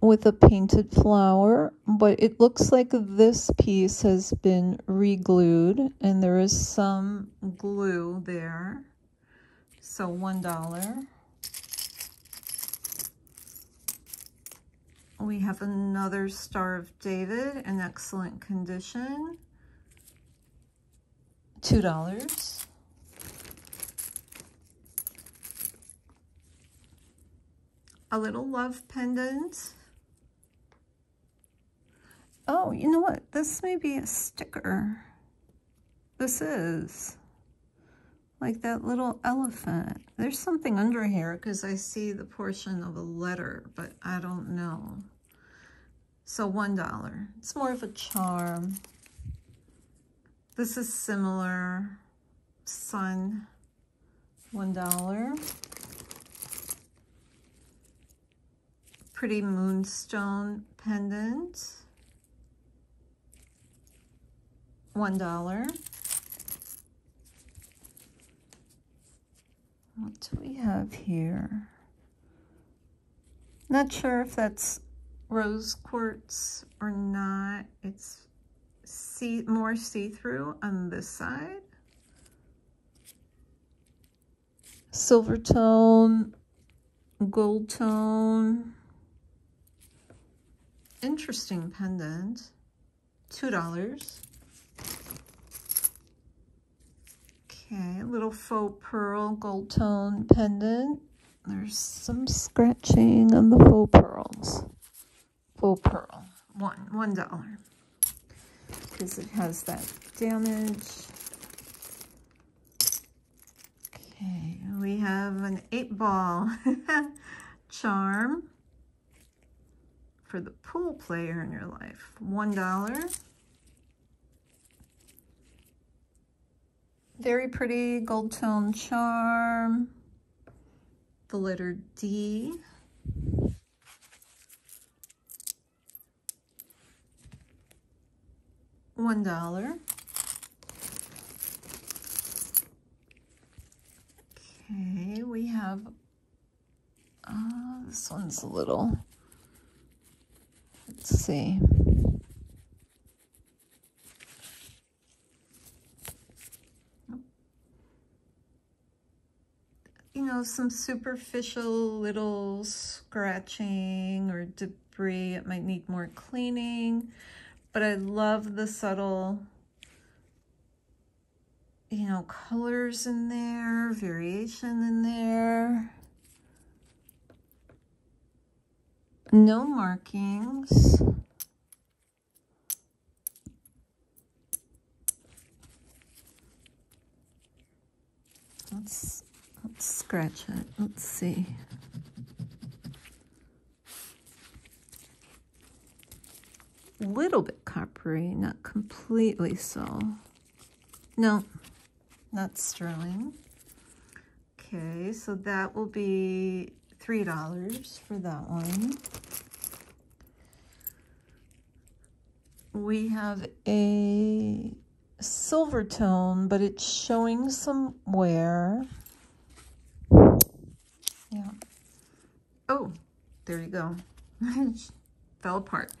with a painted flower, but it looks like this piece has been re-glued and there is some glue there. So $1. We have another Star of David in excellent condition. $2. A little love pendant. Oh, you know what? This may be a sticker. This is like that little elephant. There's something under here because I see the portion of a letter, but I don't know. So $1. It's more of a charm. This is similar. Sun, $1. Pretty moonstone pendant. $1. What do we have here? Not sure if that's rose quartz or not. It's more see-through on this side. Silver tone, gold tone. Interesting pendant. $2. Okay, little faux pearl gold tone pendant. There's some scratching on the faux pearls. Faux pearl, $1, because it has that damage. Okay, we have an 8-ball charm for the pool player in your life, $1. Very pretty gold tone charm, the letter D. $1. Okay, we have, this one's a little, let's see. You know, some superficial little scratching or debris. It might need more cleaning, but I love the subtle, you know, colors in there, variation in there. No markings. Let's scratch it. Let's see. A little bit coppery, not completely so. No, not sterling. Okay, so that will be $3 for that one. We have a silver tone, but it's showing some wear. Yeah. Oh, there you go. It fell apart.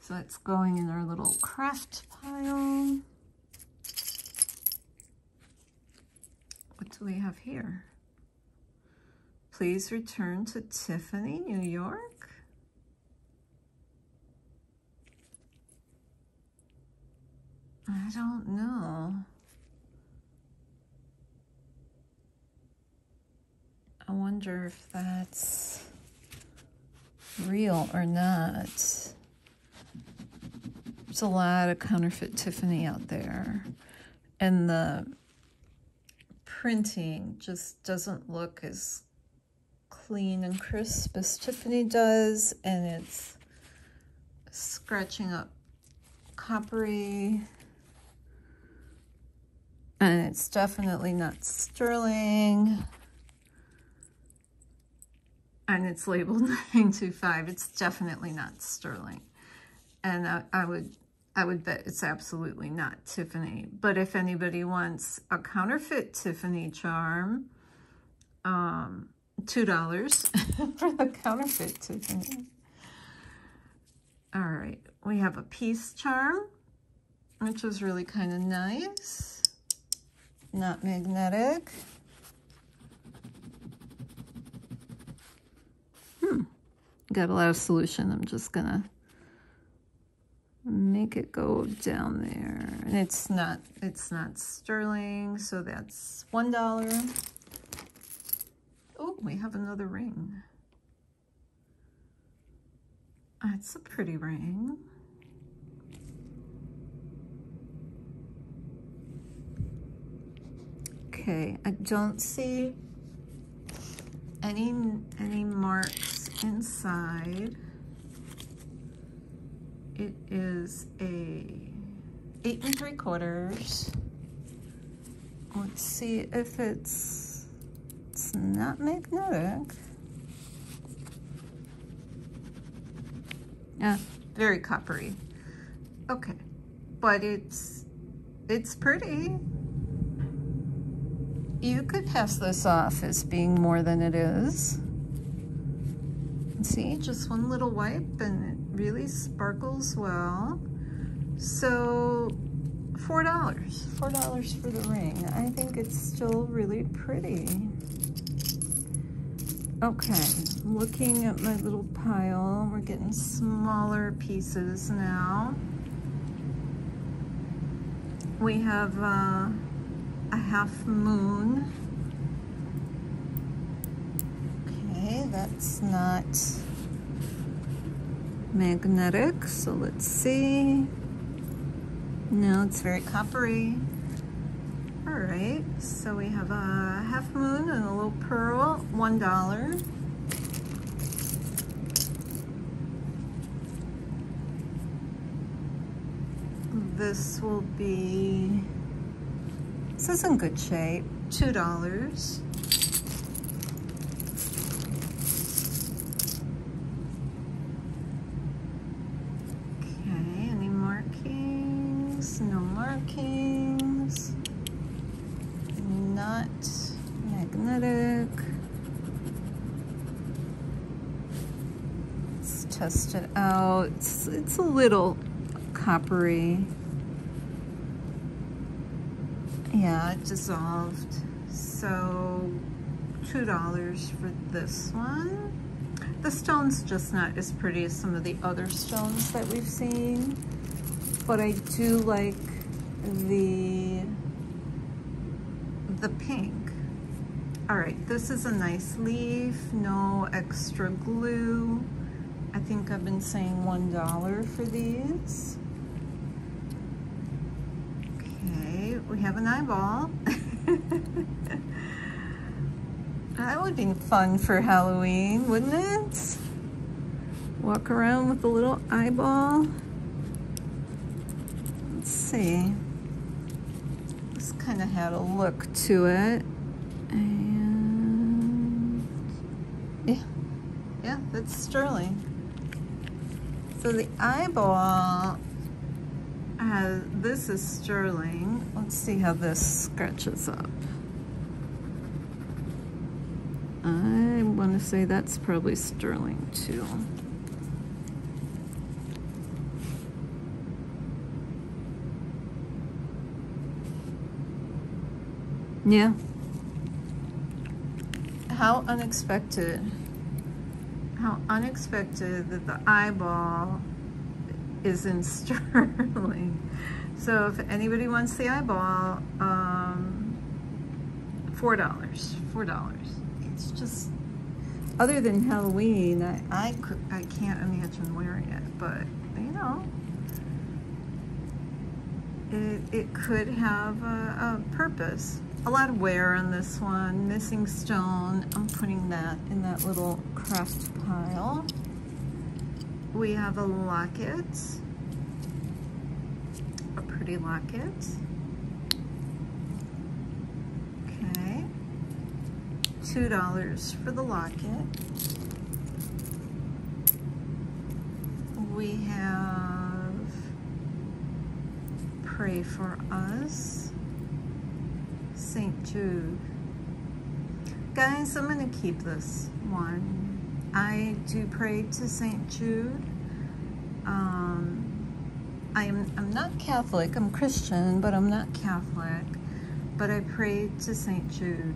So it's going in our little craft pile. What do we have here? Please return to Tiffany, New York. I don't know. I wonder if that's real or not. There's a lot of counterfeit Tiffany out there. And the printing just doesn't look as clean and crisp as Tiffany does. And it's scratching up coppery. And it's definitely not sterling. And it's labeled 925. It's definitely not sterling. And I would bet it's absolutely not Tiffany. But if anybody wants a counterfeit Tiffany charm, $2 for the counterfeit Tiffany. All right. We have a peace charm, which is really kind of nice. Not magnetic. Got a lot of solution. I'm just gonna make it go down there. And it's not sterling, so that's $1. Oh, we have another ring. That's a pretty ring. Okay, I don't see any marks inside. It is a 8 3/4. Let's see if it's not magnetic. Yeah, very coppery. Okay, but it's pretty. You could pass this off as being more than it is. See, just one little wipe and it really sparkles well. So $4 for the ring. I think it's still really pretty. Okay, looking at my little pile, we're getting smaller pieces now. We have a half moon. Okay, that's not magnetic, so let's see. No, it's very coppery. All right, so we have a half moon and a little pearl, $1. This will be, this is in good shape, $2. Okay, any markings? No markings. Not magnetic. Let's test it out. It's a little coppery. Yeah, it dissolved. So $2 for this one. The stone's just not as pretty as some of the other stones that we've seen. but I do like the pink. All right, this is a nice leaf, no extra glue. I think I've been saying $1 for these. Okay, we have an eyeball. That would be fun for Halloween, wouldn't it? Walk around with a little eyeball. Let's see. This kind of had a look to it. And yeah, that's sterling. So the eyeball has, this is sterling. Let's see how this scratches up. I want to say that's probably sterling too. Yeah. How unexpected. How unexpected that the eyeball is in sterling. So if anybody wants the eyeball, $4. It's just, other than Halloween, I can't imagine wearing it, but you know, it could have a purpose. A lot of wear on this one. Missing stone, I'm putting that in that little craft pile. We have a locket, a pretty locket. Okay, $2 for the locket. We have Pray For Us. St. Jude. Guys, I'm going to keep this one. I do pray to St. Jude. I'm not Catholic. I'm Christian, but I'm not Catholic. But I pray to St. Jude,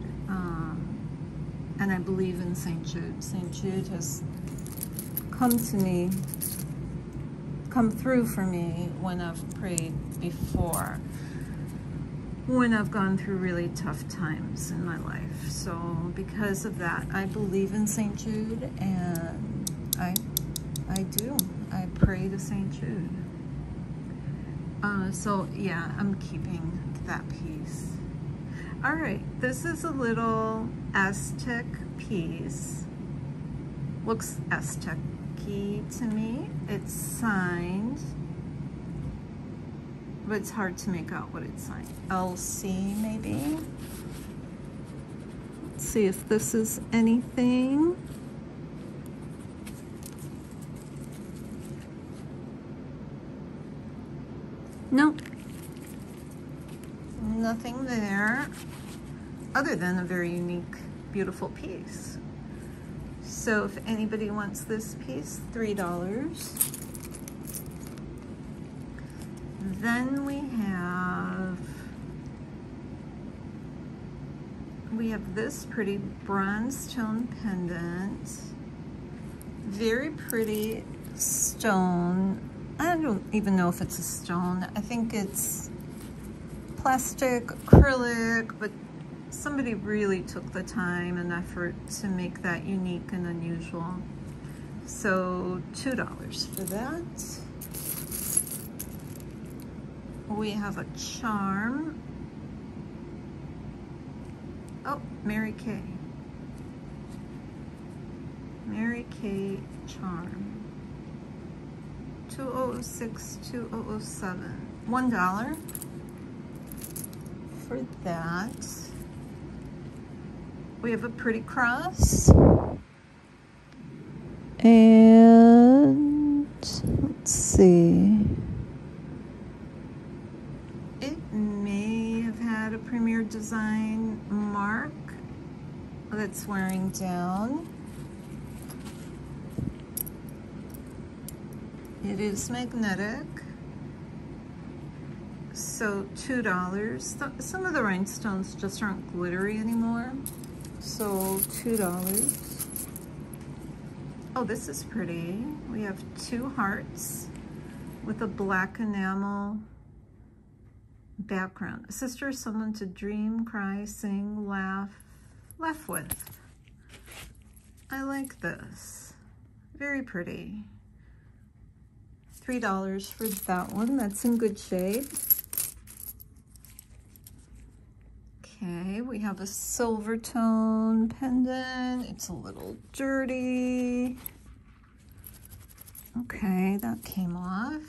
and I believe in St. Jude. St. Jude has come to me, come through for me when I've prayed before, when I've gone through really tough times in my life. So because of that, I believe in St. Jude, and I pray to St. Jude. So yeah, I'm keeping that piece. All right, this is a little Aztec piece. Looks Aztec-y to me. It's signed, but it's hard to make out what it's like. LC maybe. Let's see if this is anything. Nope. Nothing there, other than a very unique, beautiful piece. So if anybody wants this piece, $3. Then we have this pretty bronze stone pendant. Very pretty stone. I don't even know if it's a stone. I think it's plastic, acrylic, but somebody really took the time and effort to make that unique and unusual. So $2 for that. We have a charm. Oh, Mary Kay. Mary Kay charm. 2006, 2007. $1 for that. We have a pretty cross. And let's see. A Premier Design mark that's wearing down. It is magnetic, so $2. Some of the rhinestones just aren't glittery anymore, so $2. Oh, this is pretty. We have two hearts. with a black enamel background. A sister is someone to dream, cry, sing, laugh with. I like this. Very pretty. $3 for that one. That's in good shape. Okay, we have a silver tone pendant. It's a little dirty. Okay, that came off.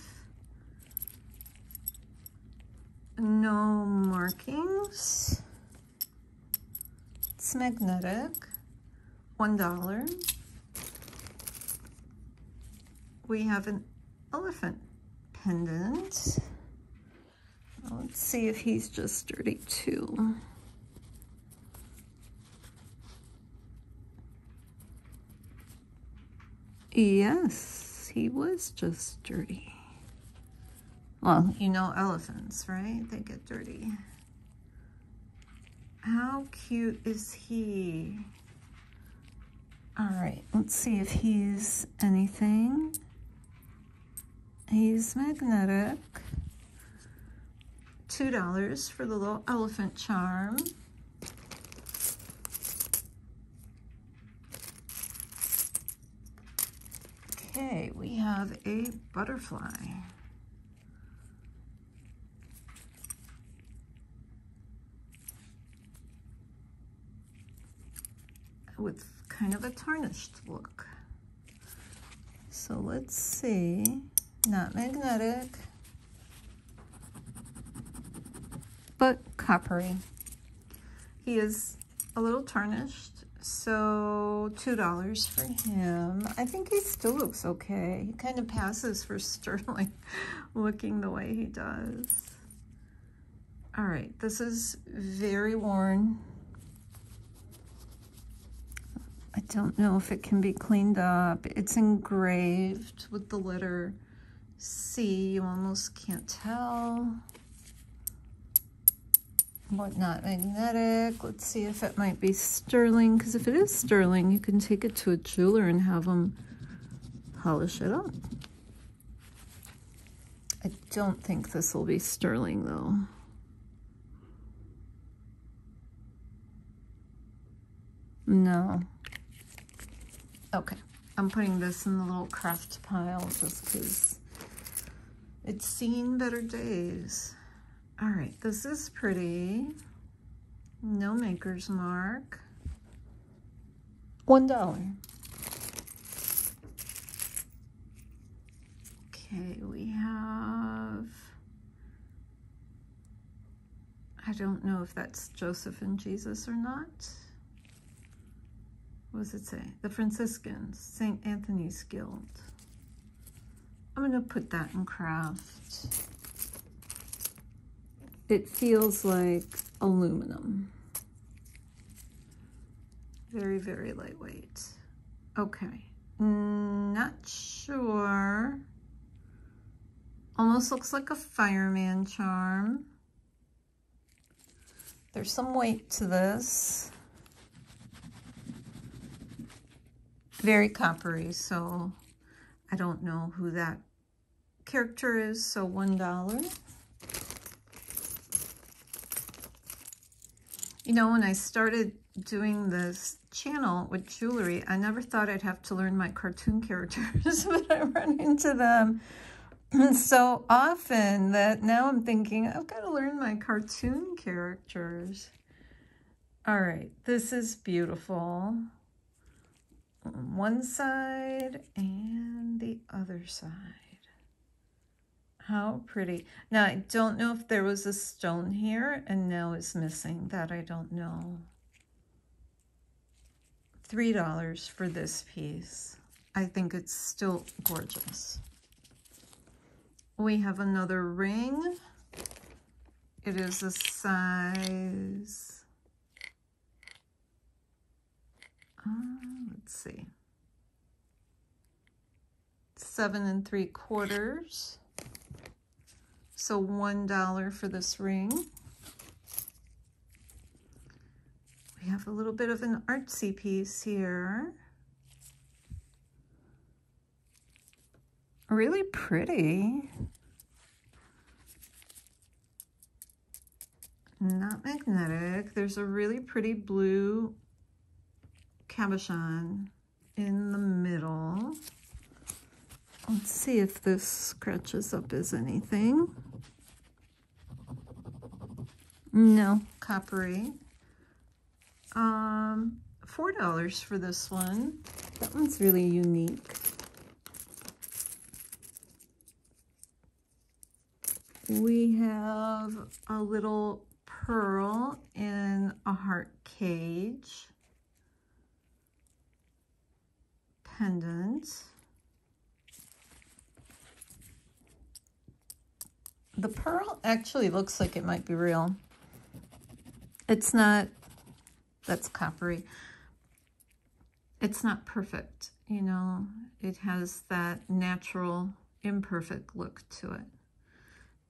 No markings. It's magnetic. $1. We have an elephant pendant. Let's see if he's just dirty too. Yes, he was just dirty. Well, you know elephants, right? They get dirty. How cute is he? All right, let's see if he's anything. He's magnetic. $2 for the little elephant charm. Okay, we have a butterfly. With kind of a tarnished look. So let's see. Not magnetic, but coppery. He is a little tarnished, so $2 for him. I think he still looks okay. He kind of passes for sterling looking the way he does. All right, this is very worn. I don't know if it can be cleaned up. It's engraved with the letter C. You almost can't tell. Whatnot magnetic. Let's see if it might be sterling, because if it is sterling, you can take it to a jeweler and have them polish it up. I don't think this will be sterling though. No. Okay, I'm putting this in the little craft pile just because it's seen better days. All right, this is pretty. No maker's mark. $1. Okay, we have... I don't know if that's Joseph and Jesus or not. What does it say? The Franciscans, Saint Anthony's Guild. I'm gonna put that in craft. It feels like aluminum. Very, very lightweight. Okay, not sure. Almost looks like a fireman charm. There's some weight to this. Very coppery, so I don't know who that character is, so $1. You know, when I started doing this channel with jewelry, I never thought I'd have to learn my cartoon characters, but I run into them so often that now I'm thinking, I've got to learn my cartoon characters. All right, this is beautiful. On one side and the other side. How pretty. Now, I don't know if there was a stone here and now it's missing. That I don't know. $3 for this piece. I think it's still gorgeous. We have another ring. It is a size... let's see, 7 3/4. So $1 for this ring. We have a little bit of an artsy piece here. Really pretty. Not magnetic. There's a really pretty blue cabochon in the middle. Let's see if this scratches up as anything. No, coppery. $4 for this one. That one's really unique. We have a little pearl in a heart cage. Pendant. The pearl actually looks like it might be real. It's not, that's coppery. It's not perfect, you know. It has that natural, imperfect look to it.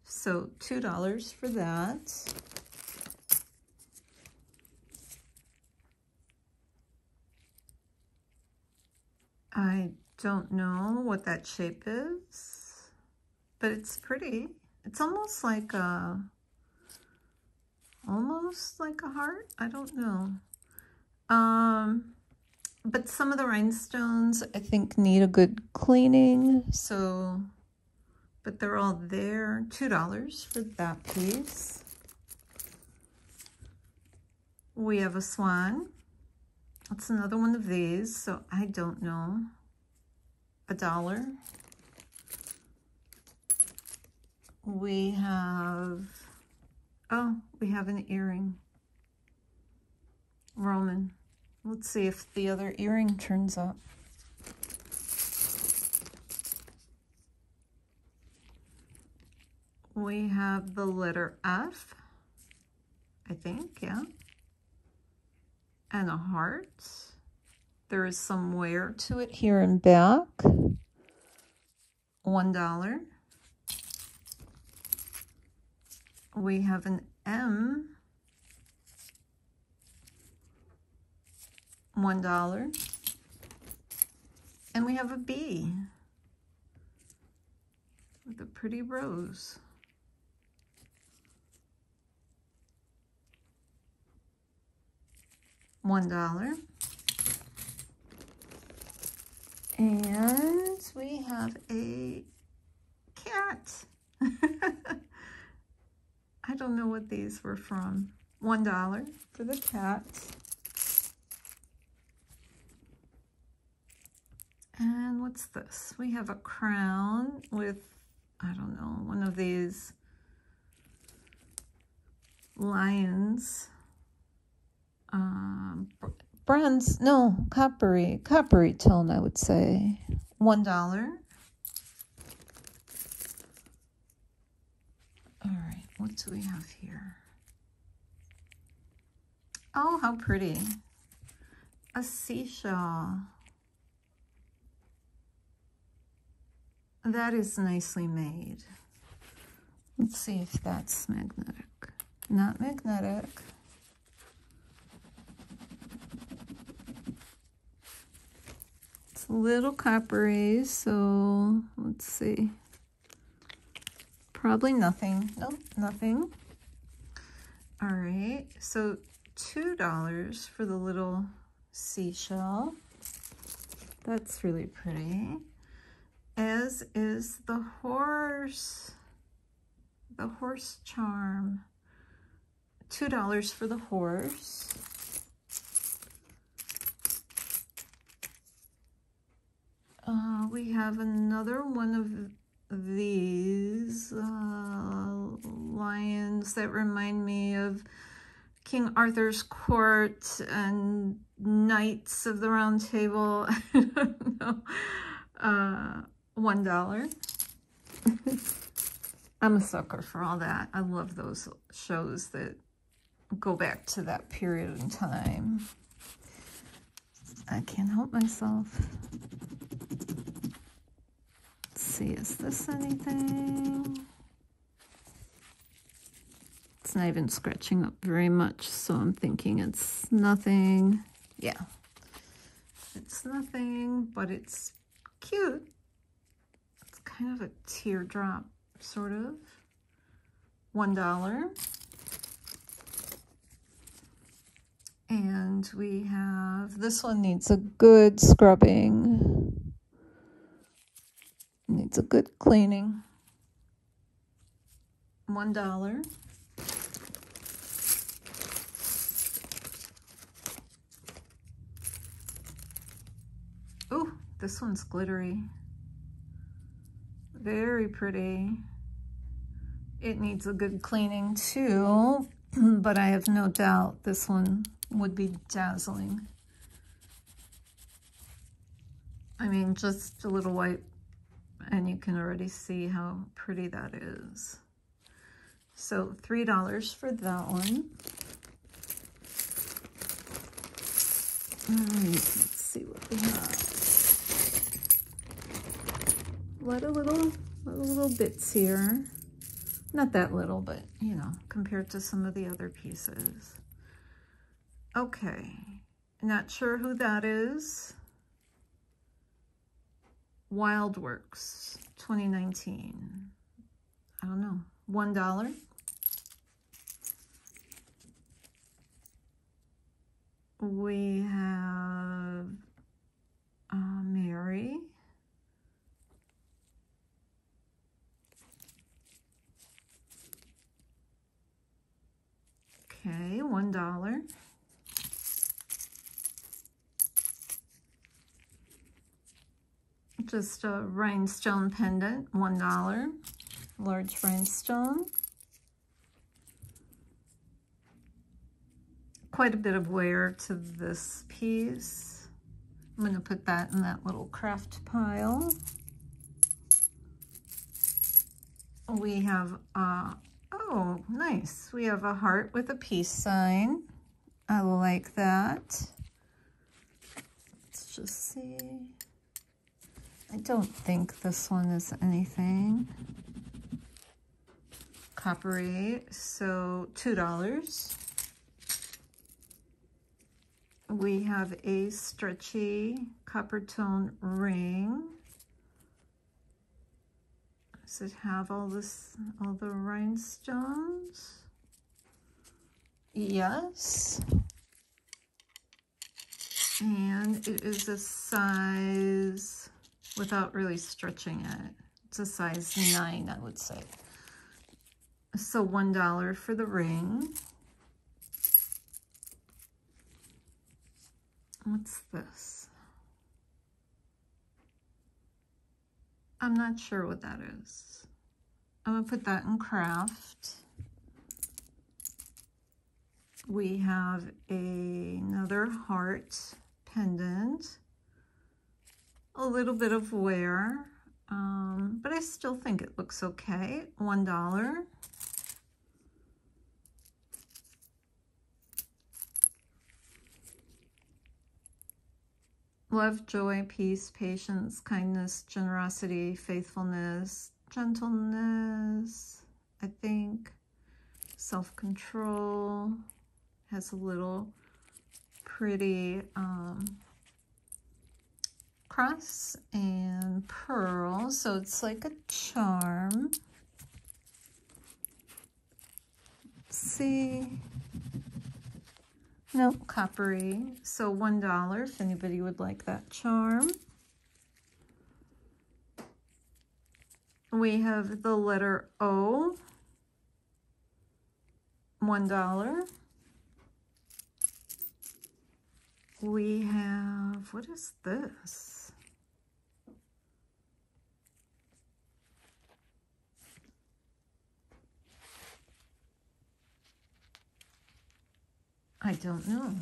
So $2 for that. I don't know what that shape is, but it's pretty. It's almost like a heart. I don't know. But some of the rhinestones, I think, need a good cleaning. So, but they're all there. $2 for that piece. We have a swan. That's another one of these. So I don't know. $1. We have, oh, we have an earring. Roman. Let's see if the other earring turns up. We have the letter F, I think, yeah. And a heart. There is some wear to it here and back. $1. We have an M, $1, and we have a B with a pretty rose. $1. And we have a cat. I don't know what these were from. $1 for the cat. And what's this? We have a crown with, I don't know, one of these lions. Bronze, no, coppery tone, I would say. $1. All right. What do we have here? Oh, how pretty. A seashell. That is nicely made. Let's see if that's magnetic. Not magnetic. It's a little coppery, so let's see. Probably nothing. Nope, nothing. All right, so $2 for the little seashell. That's really pretty. As is the horse charm. $2 for the horse. We have another one of these lions that remind me of King Arthur's court and knights of the round table. I don't know. $1. I'm a sucker for all that. I love those shows that go back to that period in time. I can't help myself. See, is this anything? It's not even scratching up very much, so I'm thinking it's nothing. Yeah, it's nothing, but it's cute. It's kind of a teardrop, sort of. $1. And we have, this one needs a good scrubbing. Needs a good cleaning. $1. Oh, this one's glittery. Very pretty. It needs a good cleaning too, but I have no doubt this one would be dazzling. I mean, just a little wipe and you can already see how pretty that is. So $3 for that one. Let's see what we have. What a little bits here. Not that little, but you know, compared to some of the other pieces. Okay, not sure who that is. Wildworks, 2019. I don't know. $1. We have Mary. Okay, $1. Just a rhinestone pendant, $1. Large rhinestone. Quite a bit of wear to this piece. I'm going to put that in that little craft pile. We have oh, nice. We have a heart with a peace sign. I like that. Let's just see. I don't think this one is anything coppery, so $2. We have a stretchy copper tone ring. Does it have all the rhinestones? Yes. And it is a size, without really stretching it, it's a size 9, I would say. So $1 for the ring. What's this? I'm not sure what that is. I'm gonna put that in craft. We have another heart pendant. A little bit of wear, but I still think it looks okay. $1. Love, joy, peace, patience, kindness, generosity, faithfulness, gentleness, I think, self-control. Has a little pretty cross and pearl, so it's like a charm. Let's see. No, coppery. So $1 if anybody would like that charm. We have the letter O. $1. We have, what is this? I don't know.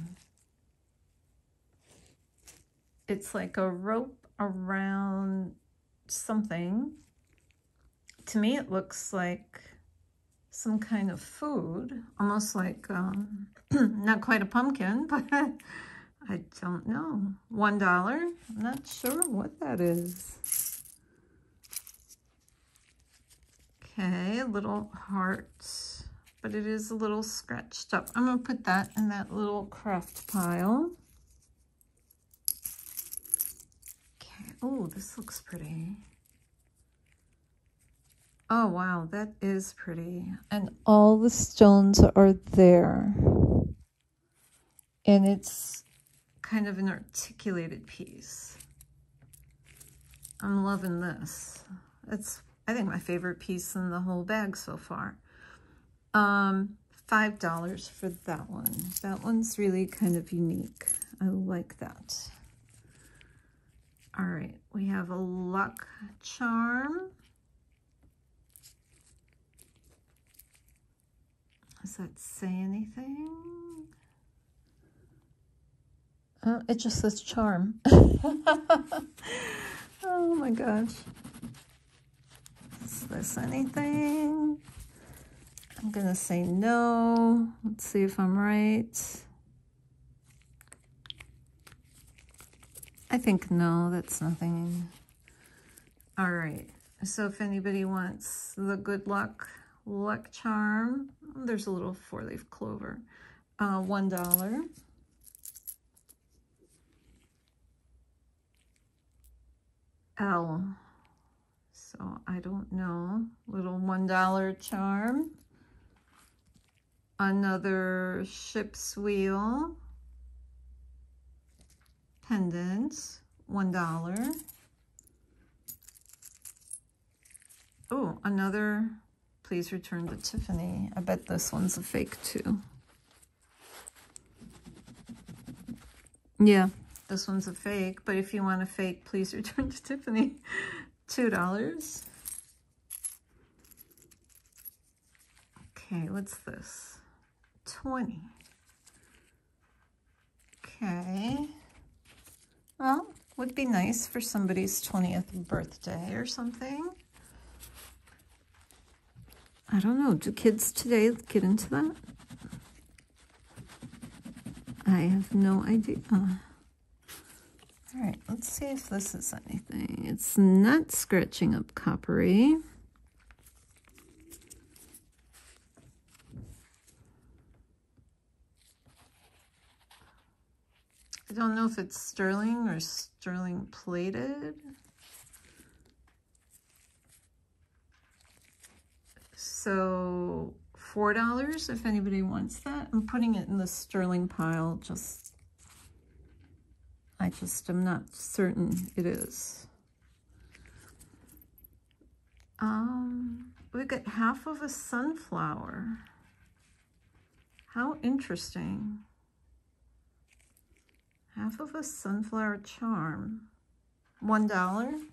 It's like a rope around something. To me, it looks like some kind of food, almost like, not quite a pumpkin, but I don't know. $1, I'm not sure what that is. Okay, little hearts. But it is a little scratched up. I'm gonna put that in that little craft pile. Okay, oh, this looks pretty. Oh, wow, that is pretty. And all the stones are there. And it's kind of an articulated piece. I'm loving this. It's, I think, my favorite piece in the whole bag so far. $5 for that one. That one's really kind of unique. I like that. All right, we have a luck charm. Does that say anything? Oh, it just says charm. Oh my gosh. Is this anything? I'm gonna say no. Let's see if I'm right. I think no, that's nothing. All right, so if anybody wants the good luck charm, there's a little four-leaf clover. $1. L, so I don't know, little $1 charm. Another ship's wheel pendant, $1. Oh, another please return to Tiffany. I bet this one's a fake too. Yeah, this one's a fake, but if you want a fake, please return to Tiffany. $2. Okay, what's this? 20. Okay. Well, would be nice for somebody's 20th birthday or something. I don't know. Do kids today get into that? I have no idea. All right, let's see if this is anything. It's not scratching up coppery. I don't know if it's sterling or sterling plated. So $4 if anybody wants that. I'm putting it in the sterling pile. I just am not certain it is. We got half of a sunflower. How interesting. Half of a sunflower charm. $1.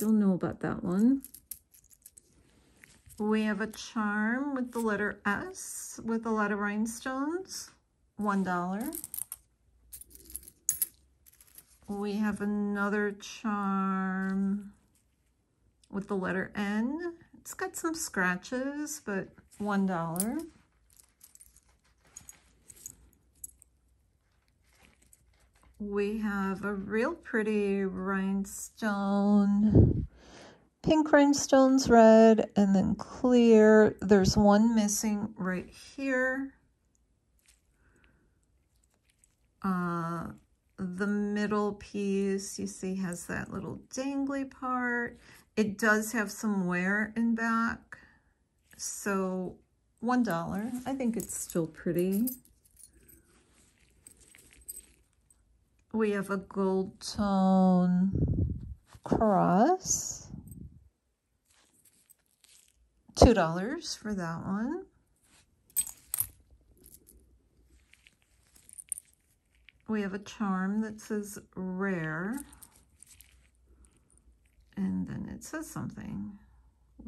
You'll know about that one. We have a charm with the letter S with a lot of rhinestones. $1. We have another charm with the letter N. It's got some scratches, but $1. We have a real pretty rhinestone, pink rhinestones, red, and then clear. There's one missing right here. The middle piece, you see, has that little dangly part. It does have some wear in back, so $1. I think it's still pretty. We have a gold tone cross. $2 for that one. We have a charm that says rare. And then it says something.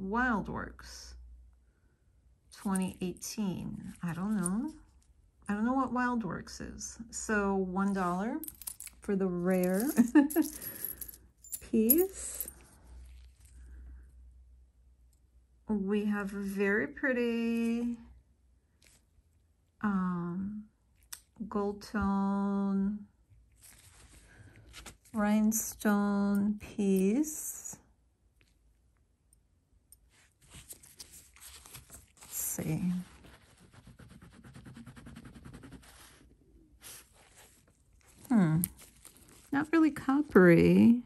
Wildworks 2018. I don't know. I don't know what Wildworks is. So $1. For the rare piece. We have a very pretty gold tone rhinestone piece. Let's see. Not really coppery.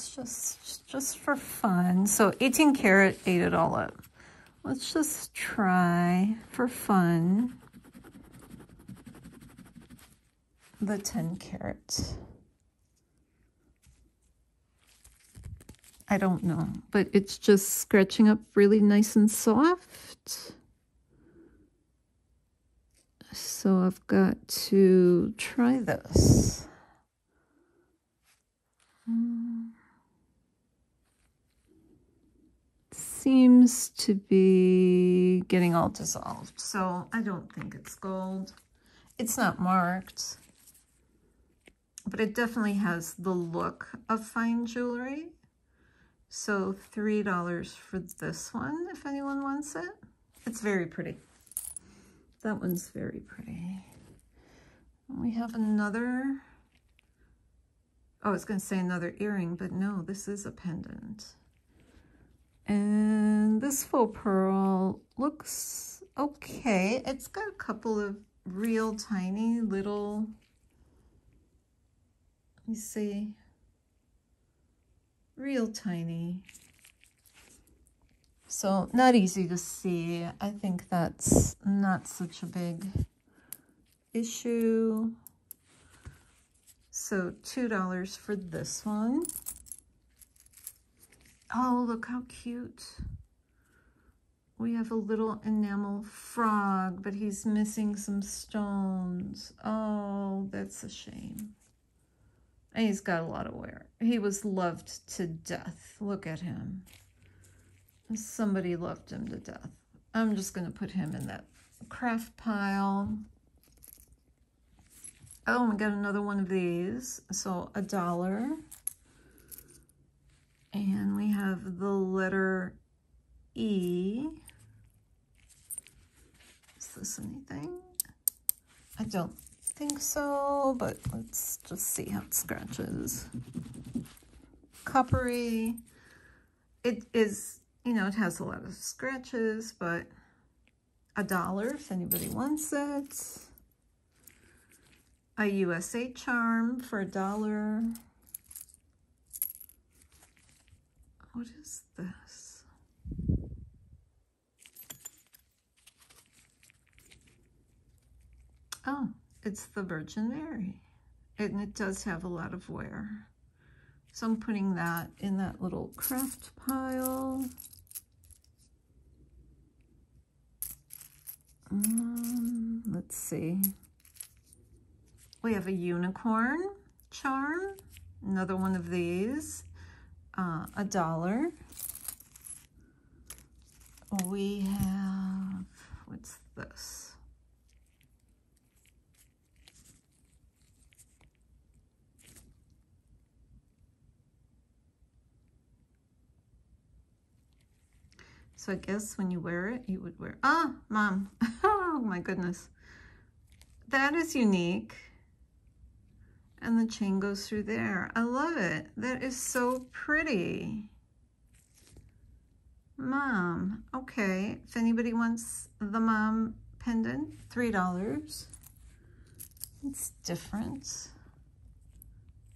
It's just for fun. So 18 karat ate it all up. Let's just try for fun the 10 karat. I don't know, but it's just scratching up really nice and soft. So I've got to try this. Seems to be getting all dissolved, so I don't think it's gold. It's not marked, but it definitely has the look of fine jewelry. So $3 for this one, if anyone wants it. It's very pretty. That one's very pretty. We have another, oh, I was going to say another earring, but no, this is a pendant. And this faux pearl looks okay. It's got a couple of real tiny little, let me see, real tiny. So not easy to see. I think that's not such a big issue. So $2 for this one. Oh, look how cute. We have a little enamel frog, but he's missing some stones. Oh, that's a shame. And he's got a lot of wear. He was loved to death. Look at him. Somebody loved him to death. I'm just going to put him in that craft pile. Oh, we got another one of these. So $1. And we have the letter E. Is this anything? I don't think so, but let's just see how it scratches. Coppery. It is, you know, it has a lot of scratches, but $1 if anybody wants it. A USA charm for $1. What is this? Oh, it's the Virgin Mary. And it does have a lot of wear. So I'm putting that in that little craft pile. Let's see. We have a unicorn charm. Another one of these. $1. We have, what's this? So I guess when you wear it, you would wear, ah, Mom, oh my goodness. That is unique. And the chain goes through there. I love it. That is so pretty. Mom. Okay. If anybody wants the mom pendant, $3. It's different.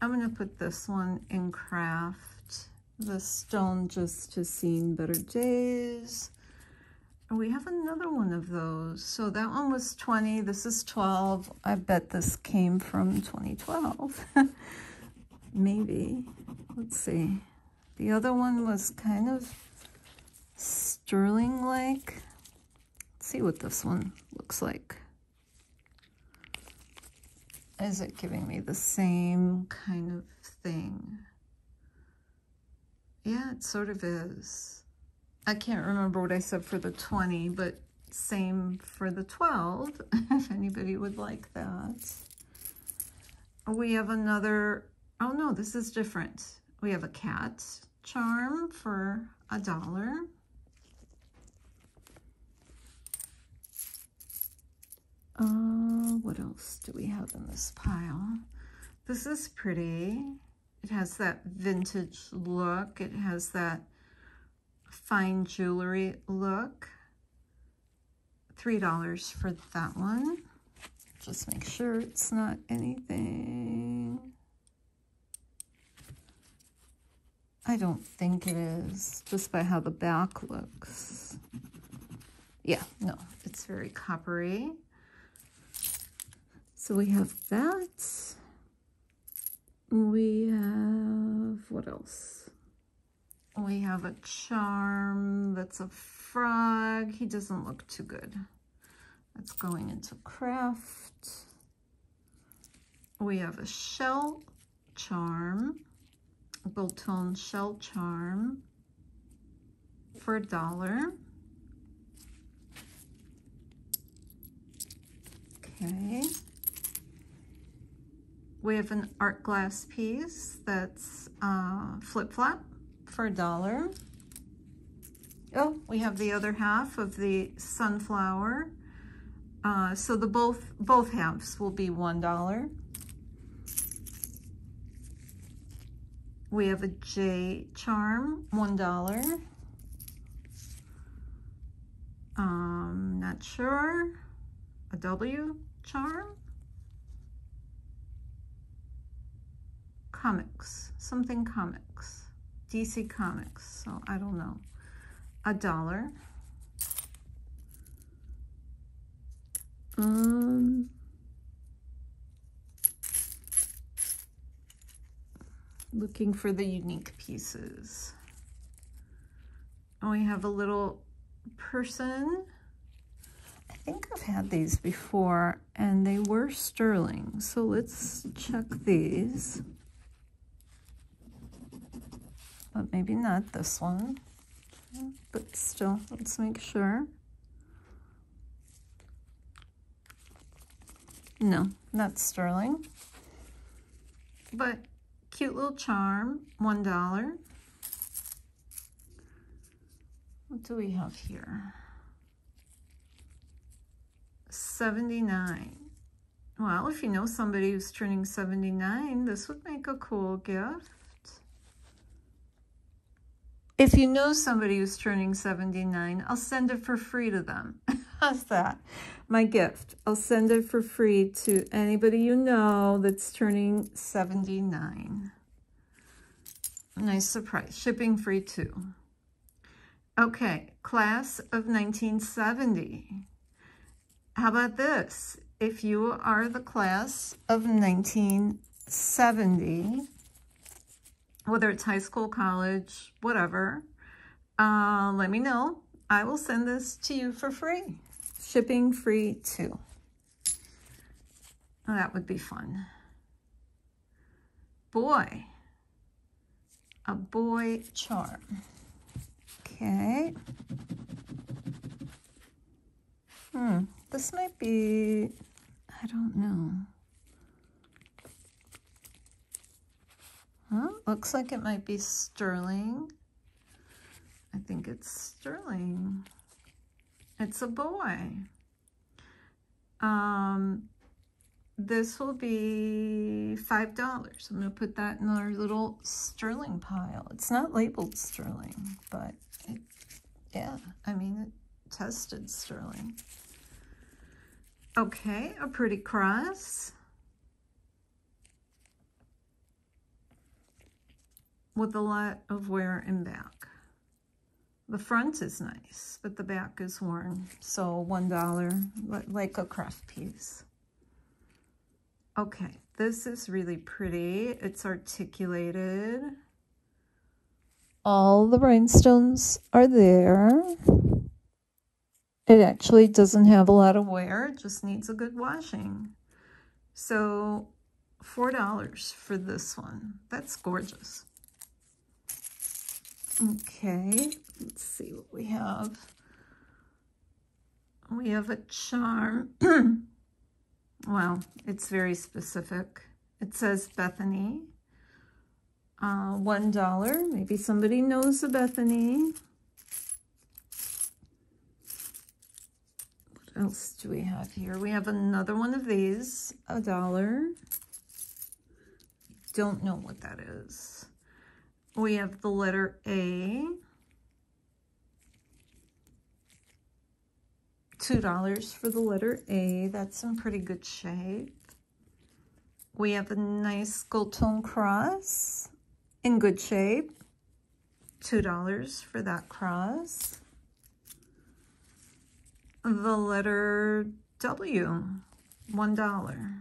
I'm going to put this one in craft. The stone just has seen better days. We have another one of those. So that one was 20. This is 12. I bet this came from 2012. Maybe. Let's see. The other one was kind of sterling-like. Let's see what this one looks like. Is it giving me the same kind of thing? Yeah, it sort of is. I can't remember what I said for the 20, but same for the 12, if anybody would like that. We have another, oh no, this is different. We have a cat charm for $1. What else do we have in this pile? This is pretty. It has that vintage look. It has that fine jewelry look. $3 for that one. Just make sure it's not anything. I don't think it is, just by how the back looks. Yeah, no, it's very coppery. So we have that. We have, what else? We have a charm that's a frog. He doesn't look too good. That's going into craft. We have a shell charm, a gold tone shell charm for $1. Okay. We have an art glass piece that's flip-flop for $1. Oh, we have the other half of the sunflower. So the both halves will be $1. We have a J charm, $1. Not sure. A W charm. Comics, something comics, DC Comics, so I don't know, $1. Looking for the unique pieces. And we have a little person. I think I've had these before and they were sterling, so let's check these. But maybe not this one, but still, let's make sure. No, not sterling, but cute little charm, $1. What do we have here? 79. Well, if you know somebody who's turning 79, this would make a cool gift. If you know somebody who's turning 79, I'll send it for free to them. How's that? My gift. I'll send it for free to anybody you know that's turning 79. Nice surprise. Shipping free too. Okay, class of 1970. How about this? If you are the class of 1970, whether it's high school, college, whatever, let me know. I will send this to you for free. Shipping free too. Oh, that would be fun. Boy. A boy charm. Okay. This might be, I don't know. Huh? Looks like it might be sterling. I think it's sterling. It's a boy. This will be $5. I'm going to put that in our little sterling pile. It's not labeled sterling, but it, yeah, I mean, it tested sterling. Okay, a pretty cross. With a lot of wear and back. The front is nice, but the back is worn. So $1, like a craft piece. Okay, this is really pretty. It's articulated. All the rhinestones are there. It actually doesn't have a lot of wear. It just needs a good washing. So $4 for this one. That's gorgeous. Okay, let's see what we have. We have a charm. Well, it's very specific. It says Bethany. $1. Maybe somebody knows a Bethany. What else do we have here? We have another one of these. $1. Don't know what that is. We have the letter A, $2 for the letter A. That's in pretty good shape. We have a nice gold tone cross in good shape, $2 for that cross. The letter W, $1.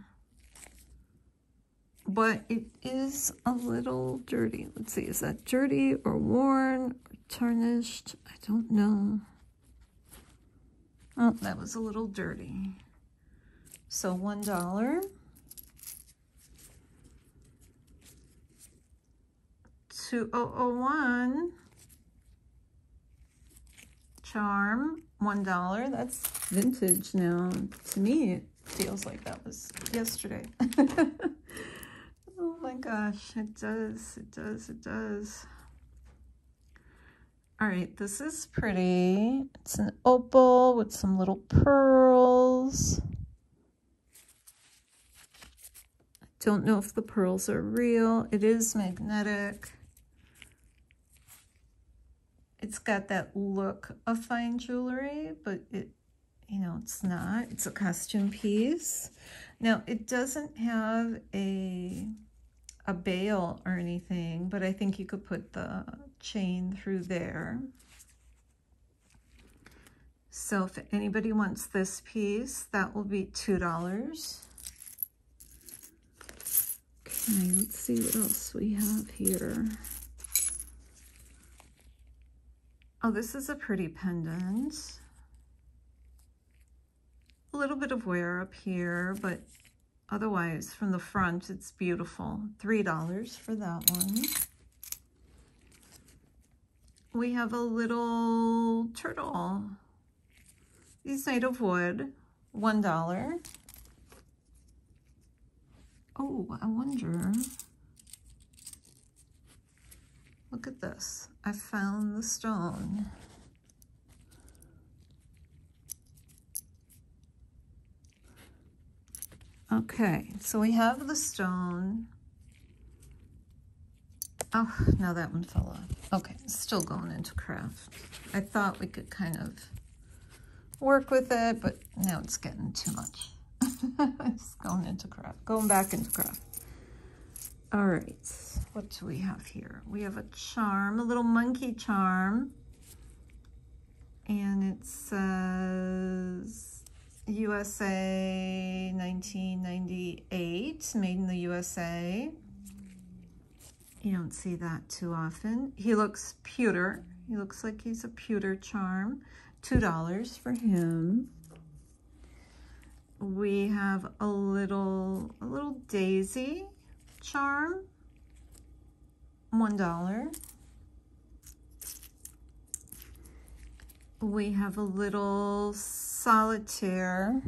But it is a little dirty. Let's see, is that dirty or worn or tarnished? I don't know. Oh, that was a little dirty. So $1. $2001 charm, $1. That's vintage now. To me, it feels like that was yesterday. Oh my gosh, it does, it does, it does. All right, this is pretty. It's an opal with some little pearls. I don't know if the pearls are real. It is magnetic. It's got that look of fine jewelry, but it, you know, it's not. It's a costume piece. Now, it doesn't have a bail or anything, but I think you could put the chain through there. So if anybody wants this piece, that will be $2. Okay, let's see what else we have here. Oh, this is a pretty pendant. A little bit of wear up here, but otherwise from the front, it's beautiful. $3 for that one. We have a little turtle. These made of wood, $1. Oh, I wonder. Look at this. I found the stone. Okay, so we have the stone. Oh, now that one fell off. Okay, still going into craft. I thought we could kind of work with it, but now it's getting too much. It's going into craft, going back into craft. All right, what do we have here? We have a charm, a little monkey charm. And it says USA 1998, made in the USA. You don't see that too often. He looks pewter. He looks like he's a pewter charm. $2 for him. We have a little daisy charm, $1. We have a little solitaire,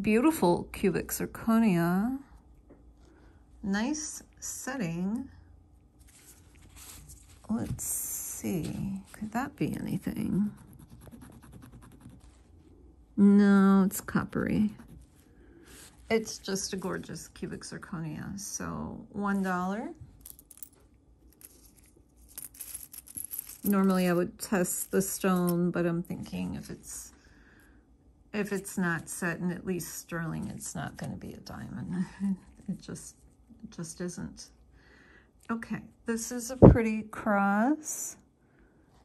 beautiful cubic zirconia, nice setting. Let's see, could that be anything? No, it's coppery. It's just a gorgeous cubic zirconia, so $1. Normally I would test the stone, but I'm thinking if it's not set in at least sterling, it's not going to be a diamond. It just isn't. Okay, this is a pretty cross.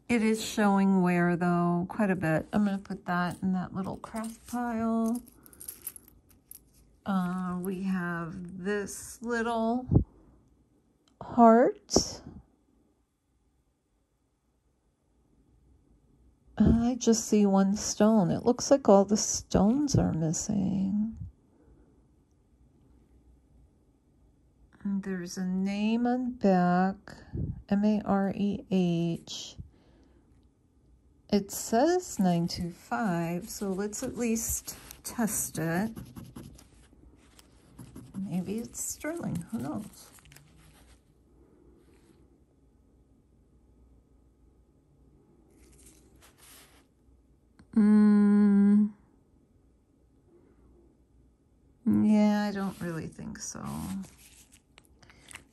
It is showing wear though, quite a bit. I'm going to put that in that little craft pile. We have this little heart. I just see one stone. It looks like all the stones are missing. And there's a name on back, M-A-R-E-H. It says 925, so let's at least test it. Maybe it's sterling, who knows? Yeah, I don't really think so.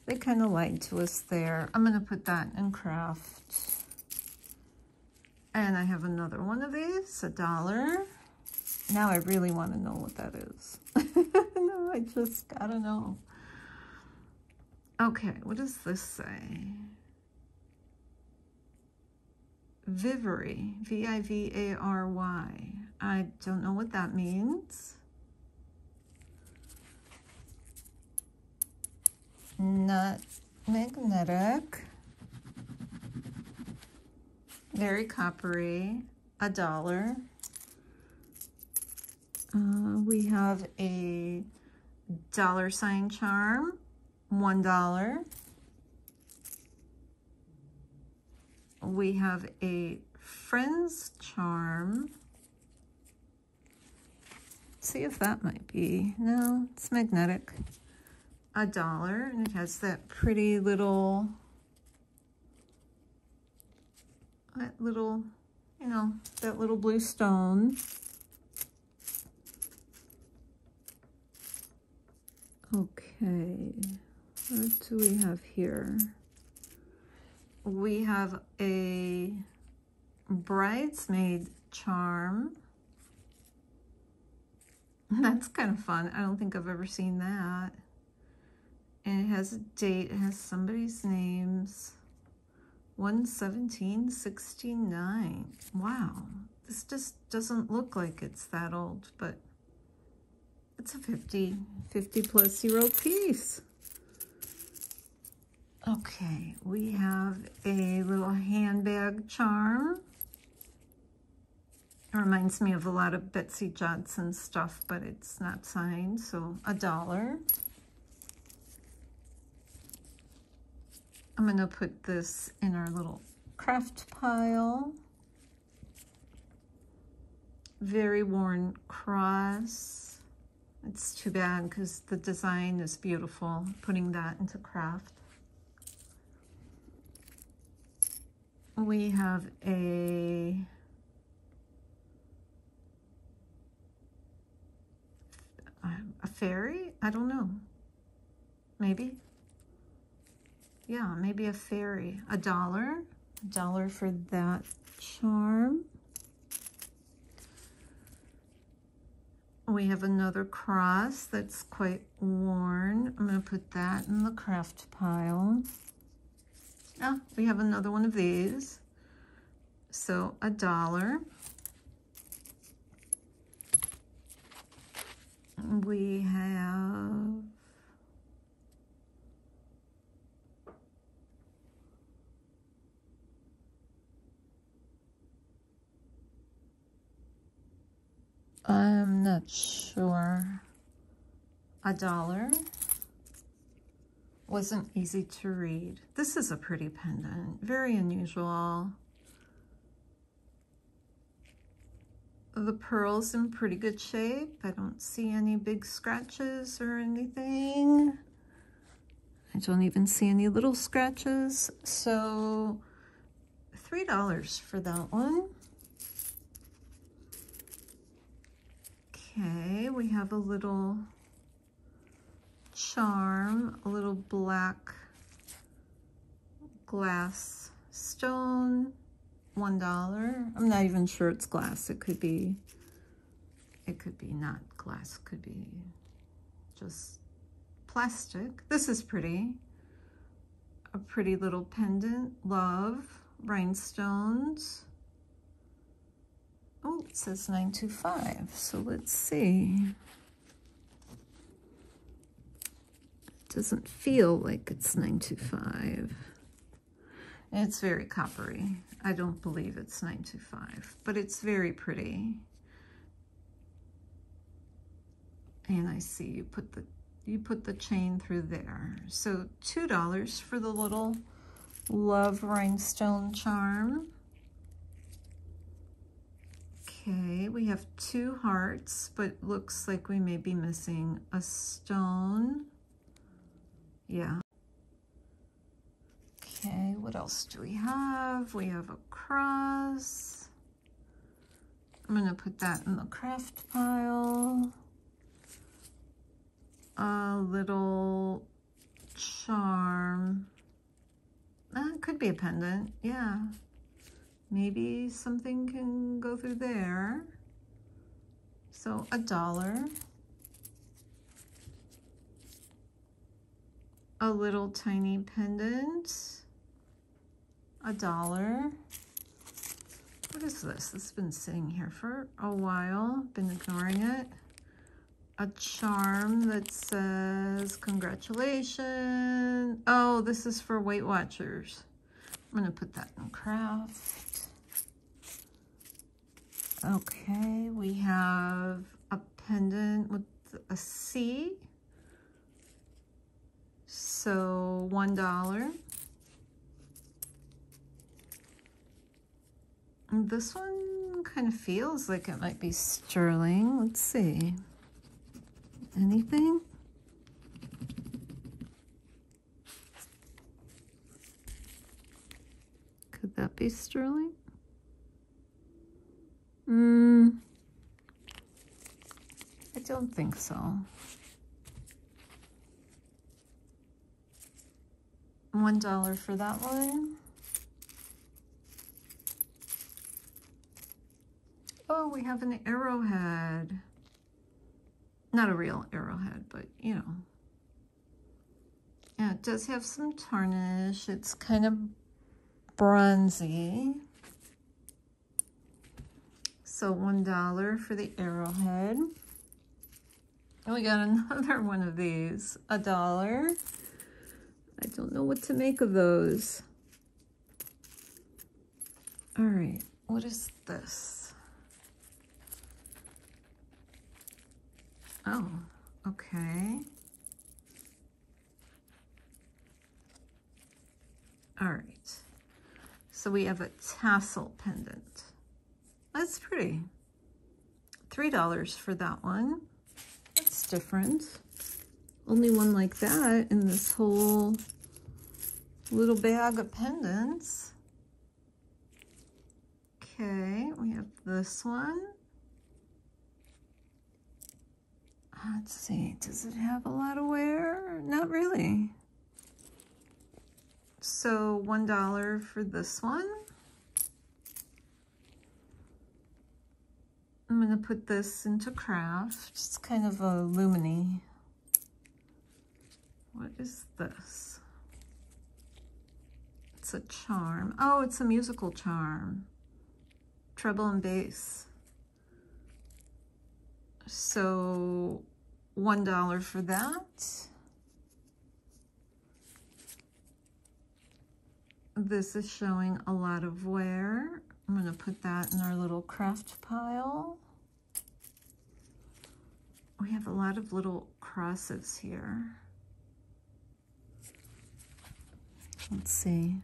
They kind of lied to us there. I'm going to put that in craft. And I have another one of these, $1. Now I really want to know what that is. No, I just gotta know. Okay, what does this say? Vivary, V-I-V-A-R-Y. I don't know what that means. Not magnetic. Very coppery. $1. We have a $ charm, $1. We have a friend's charm. Let's see if that might be, no, it's magnetic. $1, and it has that pretty little, you know, that little blue stone. Okay, what do we have here? We have a bridesmaid charm. That's kind of fun. I don't think I've ever seen that. And it has a date. It has somebody's names. 1/17/69. Wow. This just doesn't look like it's that old, but it's a 50 plus year old piece. Okay, we have a little handbag charm. It reminds me of a lot of Betsy Johnson stuff, but it's not signed, so $1. I'm gonna put this in our little craft pile. Very worn cross. It's too bad because the design is beautiful, putting that into craft. We have a fairy? I don't know. Maybe? Yeah, maybe a fairy. $1. $1 for that charm. We have another cross that's quite worn. I'm going to put that in the craft pile. Ah, we have another one of these. So $1. We have I'm not sure. $1. Wasn't easy to read. This is a pretty pendant. Very unusual. The pearl's in pretty good shape. I don't see any big scratches or anything. I don't even see any little scratches. So $3 for that one. Okay, we have a little charm, a little black glass stone, $1. I'm not even sure it's glass. It could be not glass, it could be just plastic. This is pretty. A pretty little pendant, love, rhinestones. Oh, it says 925, so let's see. It doesn't feel like it's 925. It's very coppery. I don't believe it's 925, but it's very pretty. And I see you put the chain through there. So $2 for the little love rhinestone charm. Okay, we have 2 hearts, but looks like we may be missing a stone. Yeah. Okay, what else do we have? We have a cross. I'm gonna put that in the craft pile. A little charm. It could be a pendant, yeah. Maybe something can go through there. So $1. a little tiny pendant, $1. What is this? This has been sitting here for a while, been ignoring it. A charm that says, congratulations. Oh, this is for Weight Watchers. I'm gonna put that in craft. Okay, we have a pendant with a C. So $1. And this one kind of feels like it might be sterling. Let's see. Anything? Could that be sterling? I don't think so. $1 for that one. Oh, we have an arrowhead. Not a real arrowhead, but you know. Yeah, it does have some tarnish. It's kind of bronzy. So $1 for the arrowhead. And we got another one of these, $1. I don't know what to make of those. All right, what is this? Oh, okay. All right, so we have a tassel pendant. That's pretty. $3 for that one. That's different. Only one like that in this whole little bag of pendants. Okay, we have this one. Let's see, does it have a lot of wear? Not really. So $1 for this one. I'm gonna put this into craft. It's kind of a luminy. What is this? It's a charm. Oh, it's a musical charm. Treble and bass. So $1 for that. This is showing a lot of wear. I'm going to put that in our little craft pile. We have a lot of little crosses here. Let's see.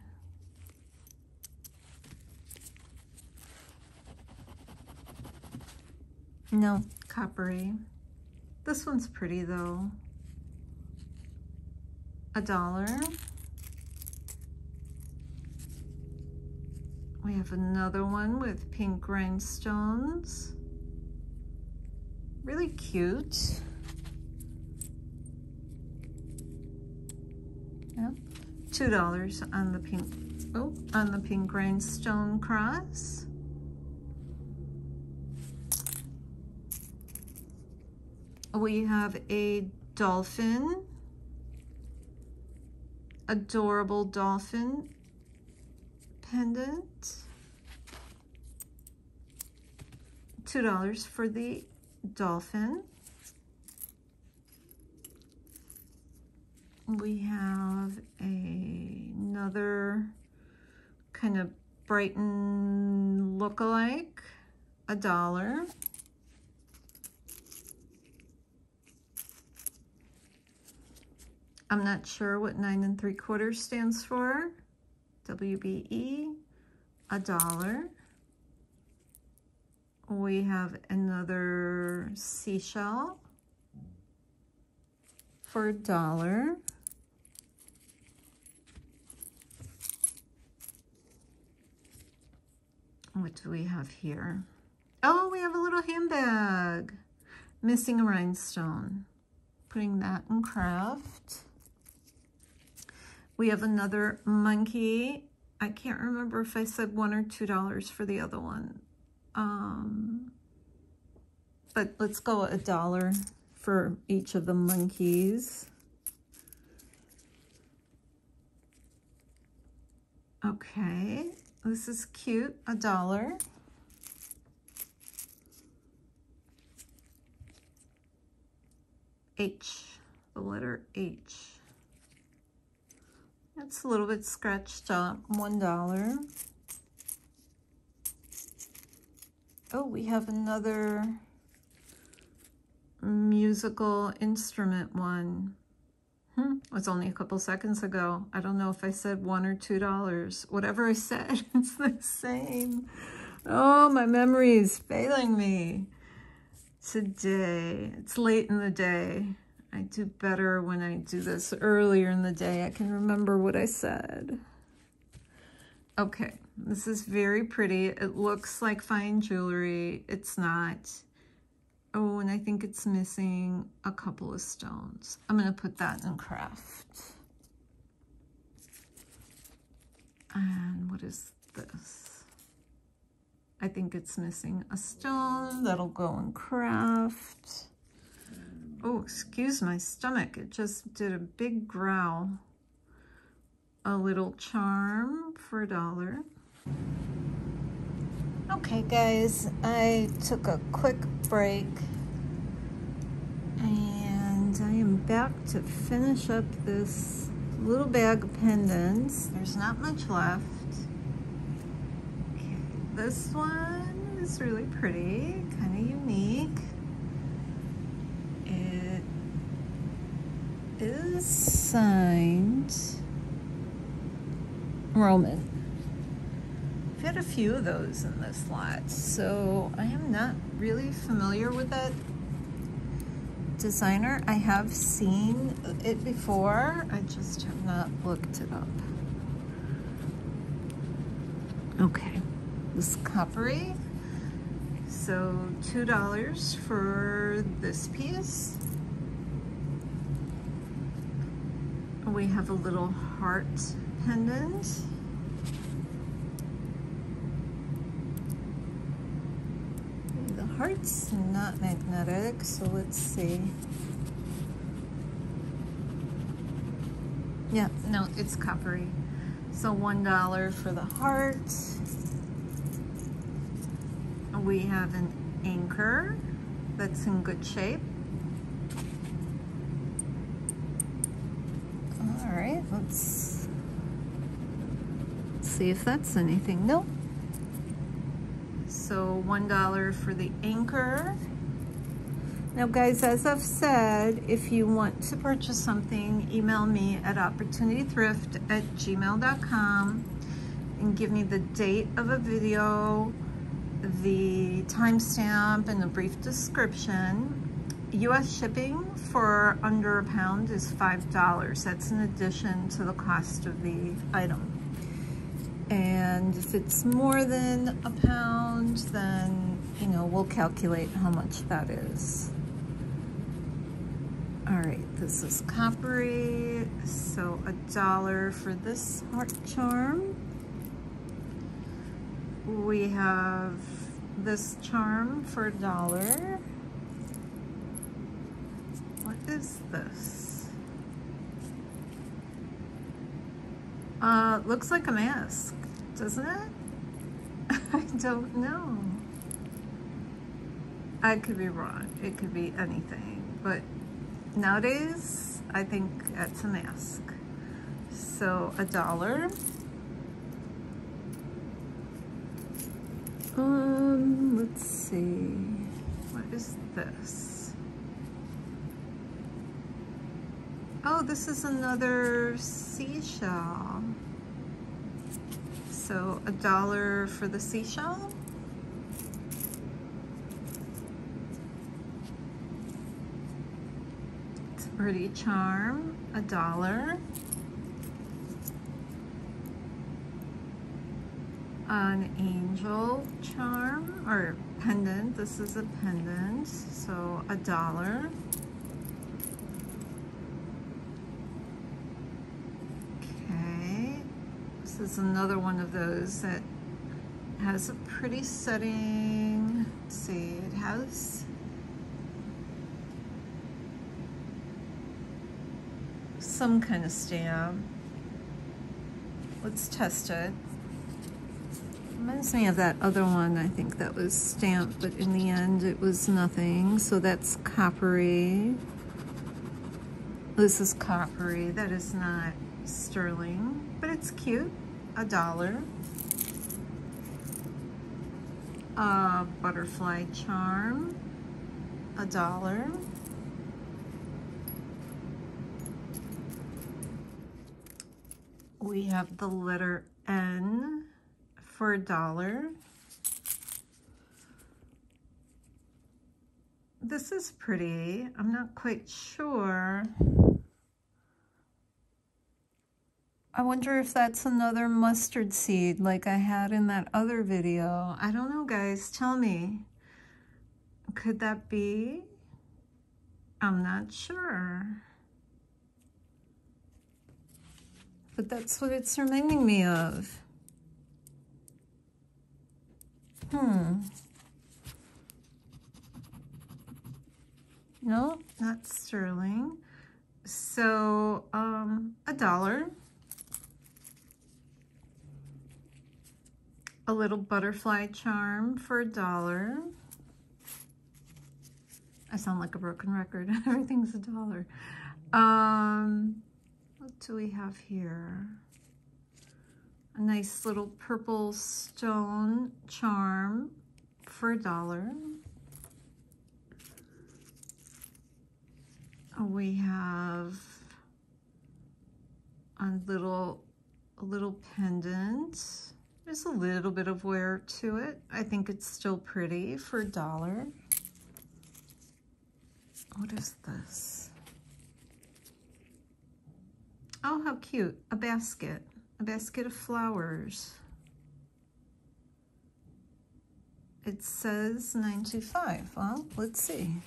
No, coppery. This one's pretty though. $1. We have another one with pink rhinestones. Really cute. Yep. $2 on the pink, on the pink rhinestone cross. We have a dolphin, adorable dolphin pendant. $2 for the dolphin. We have another kind of Brighton look-alike, $1. I'm not sure what 9 3/4 stands for. WBE, $1. We have another seashell for $1. What do we have here? Oh, we have a little handbag. Missing a rhinestone. Putting that in craft. We have another monkey. I can't remember if I said $1 or $2 for the other one. But let's go $1 for each of the monkeys. Okay, this is cute, $1. H, the letter H. It's a little bit scratched up, $1. Oh, we have another musical instrument one. It was only a couple seconds ago. I don't know if I said $1 or $2. Whatever I said, it's the same. Oh, my memory is failing me today. It's late in the day. I do better when I do this earlier in the day. I can remember what I said. Okay, this is very pretty. It looks like fine jewelry. It's not. Oh, and I think it's missing a couple of stones. I'm going to put that in craft. And what is this? I think it's missing a stone. That'll go in craft. Oh, excuse my stomach. It just did a big growl. A little charm for $1. Okay, guys, I took a quick break and I am back to finish up this little bag of pendants. There's not much left. Okay, this one is really pretty, kind of unique. It is signed Roman. I've had a few of those in this lot, so I am not really familiar with that designer. I have seen it before, I just have not looked it up. Okay, this coppery, so $2 for this piece. We have a little heart pendant. Heart's not magnetic, so let's see. Yeah, no, it's coppery. So $1 for the heart. We have an anchor that's in good shape. All right, let's see if that's anything. Nope. So $1 for the anchor. Now guys, as I've said, if you want to purchase something, email me at opportunitythrift@gmail.com and give me the date of a video, the timestamp, and a brief description. U.S. shipping for under £1 is $5. That's in addition to the cost of the item. And if it's more than £1, then, you know, we'll calculate how much that is. All right, this is coppery, so $1 for this heart charm. We have this charm for $1. What is this? Looks like a mask, doesn't it? I don't know. I could be wrong. It could be anything. But nowadays, I think that's a mask. So $1. Let's see. What is this? Oh, this is another seashell. So $1 for the seashell. It's a pretty charm, $1. An angel charm or pendant. This is a pendant, so $1. This is another one of those that has a pretty setting. Let's see, it has some kind of stamp. Let's test it. Reminds me of that other one, I think that was stamped, but in the end it was nothing. So that's coppery. This is coppery. That is not sterling, but it's cute. $1. Butterfly charm. $1. We have the letter N for $1. This is pretty. I'm not quite sure. I wonder if that's another mustard seed like I had in that other video. I don't know, guys. Tell me. Could that be? I'm not sure. But that's what it's reminding me of. No, not sterling. So, $1. A little butterfly charm for $1. I sound like a broken record. Everything's $1. What do we have here? A nice little purple stone charm for $1. We have a little pendant. There's a little bit of wear to it. I think it's still pretty for $1. What is this? Oh, how cute. A basket. A basket of flowers. It says $9.25. Well, let's see.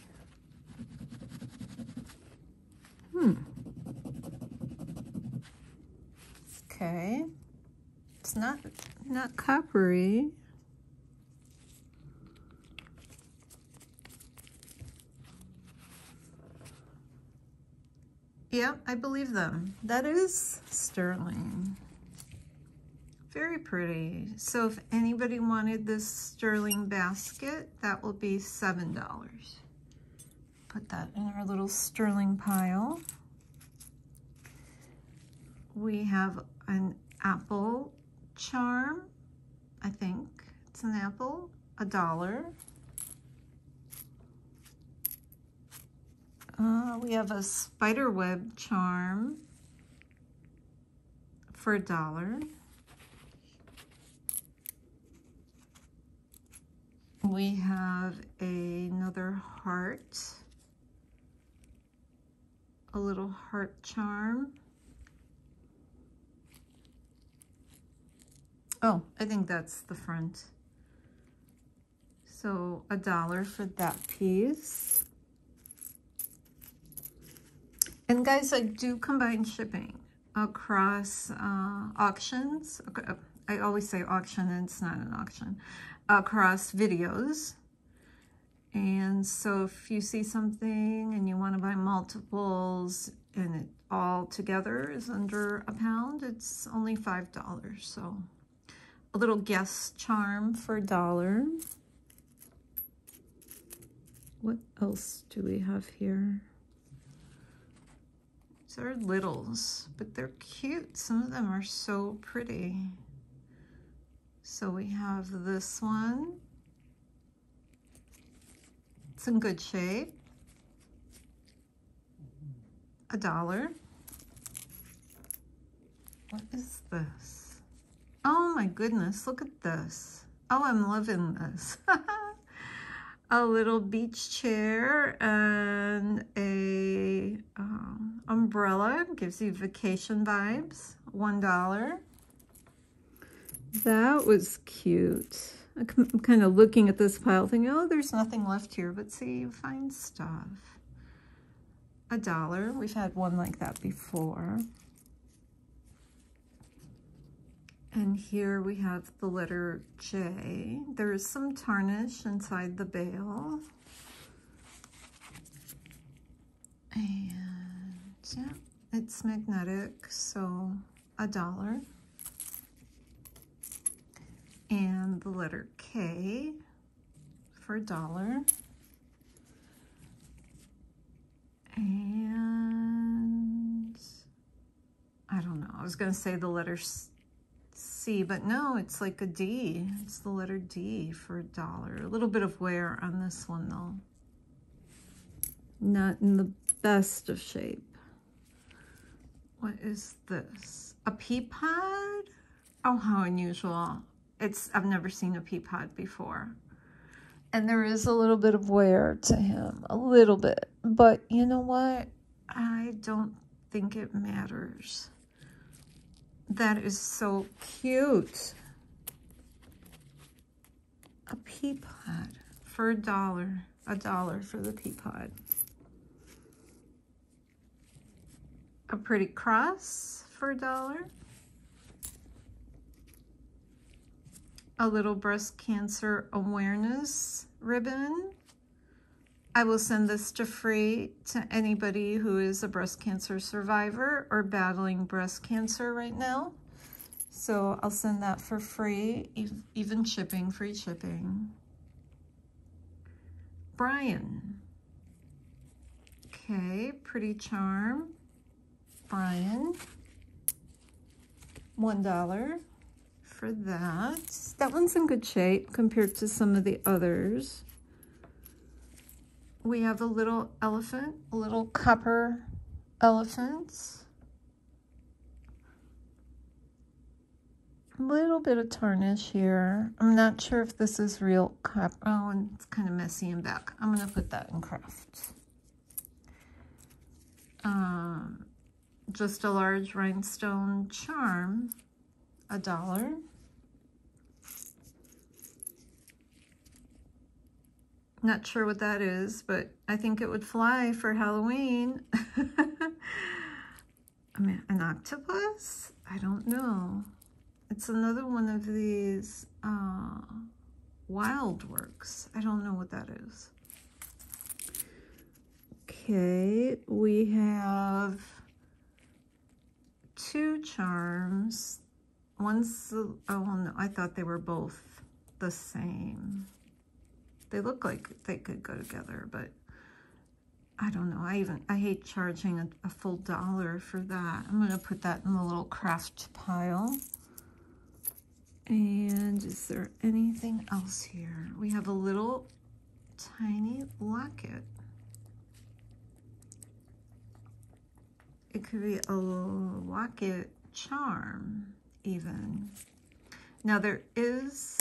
Okay. It's not coppery. Yeah, I believe them. That is sterling. Very pretty. So if anybody wanted this sterling basket, that will be $7. Put that in our little sterling pile. We have an apple charm. I think it's an apple. $1. We have a spider web charm for $1. We have another heart, a little heart charm. Oh, I think that's the front. So $1 for that piece. And guys, I do combine shipping across auctions. I always say auction and it's not an auction. Across videos. And so if you see something and you want to buy multiples and it all together is under $1, it's only $5. So a little guest charm for $1. What else do we have here? These are littles, but they're cute. Some of them are so pretty. So we have this one. It's in good shape. $1. What is this? Oh my goodness, look at this. Oh, I'm loving this. A little beach chair and a umbrella. Gives you vacation vibes. $1. That was cute. I'm kind of looking at this pile thinking, oh, there's nothing left here, but see, you find stuff. $1. We've had one like that before. And here we have the letter J. There is some tarnish inside the bale. And yeah, it's magnetic, so $1. and the letter K for $1. And I don't know, I was going to say the letter C, but no, it's like a D. It's the letter D for $1. A little bit of wear on this one though. Not in the best of shape. What is this? A pea pod? Oh, how unusual. I've never seen a pea pod before. And there is a little bit of wear to him, a little bit. But you know what? I don't think it matters. That is so cute. A pea pod for $1. $1 for the pea pod. A pretty cross for $1. A little breast cancer awareness ribbon. I will send this to free to anybody who is a breast cancer survivor or battling breast cancer right now. So I'll send that for free, even shipping, free shipping. Brian. Okay, pretty charm. Brian. $1 for that. That one's in good shape compared to some of the others. We have a little elephant, a little copper elephant. A little bit of tarnish here. I'm not sure if this is real copper. Oh, and it's kind of messy in back. I'm going to put that in craft. Just a large rhinestone charm. $1. Not sure what that is, but I think it would fly for Halloween. I mean, an octopus? I don't know. It's another one of these Wildworks. I don't know what that is. Okay, we have 2 charms. One's, oh no, I thought they were both the same. They look like they could go together, but I don't know. I hate charging a full $1 for that. I'm gonna put that in the little craft pile. And is there anything else here? We have a little tiny locket. It could be a locket charm even. Now there is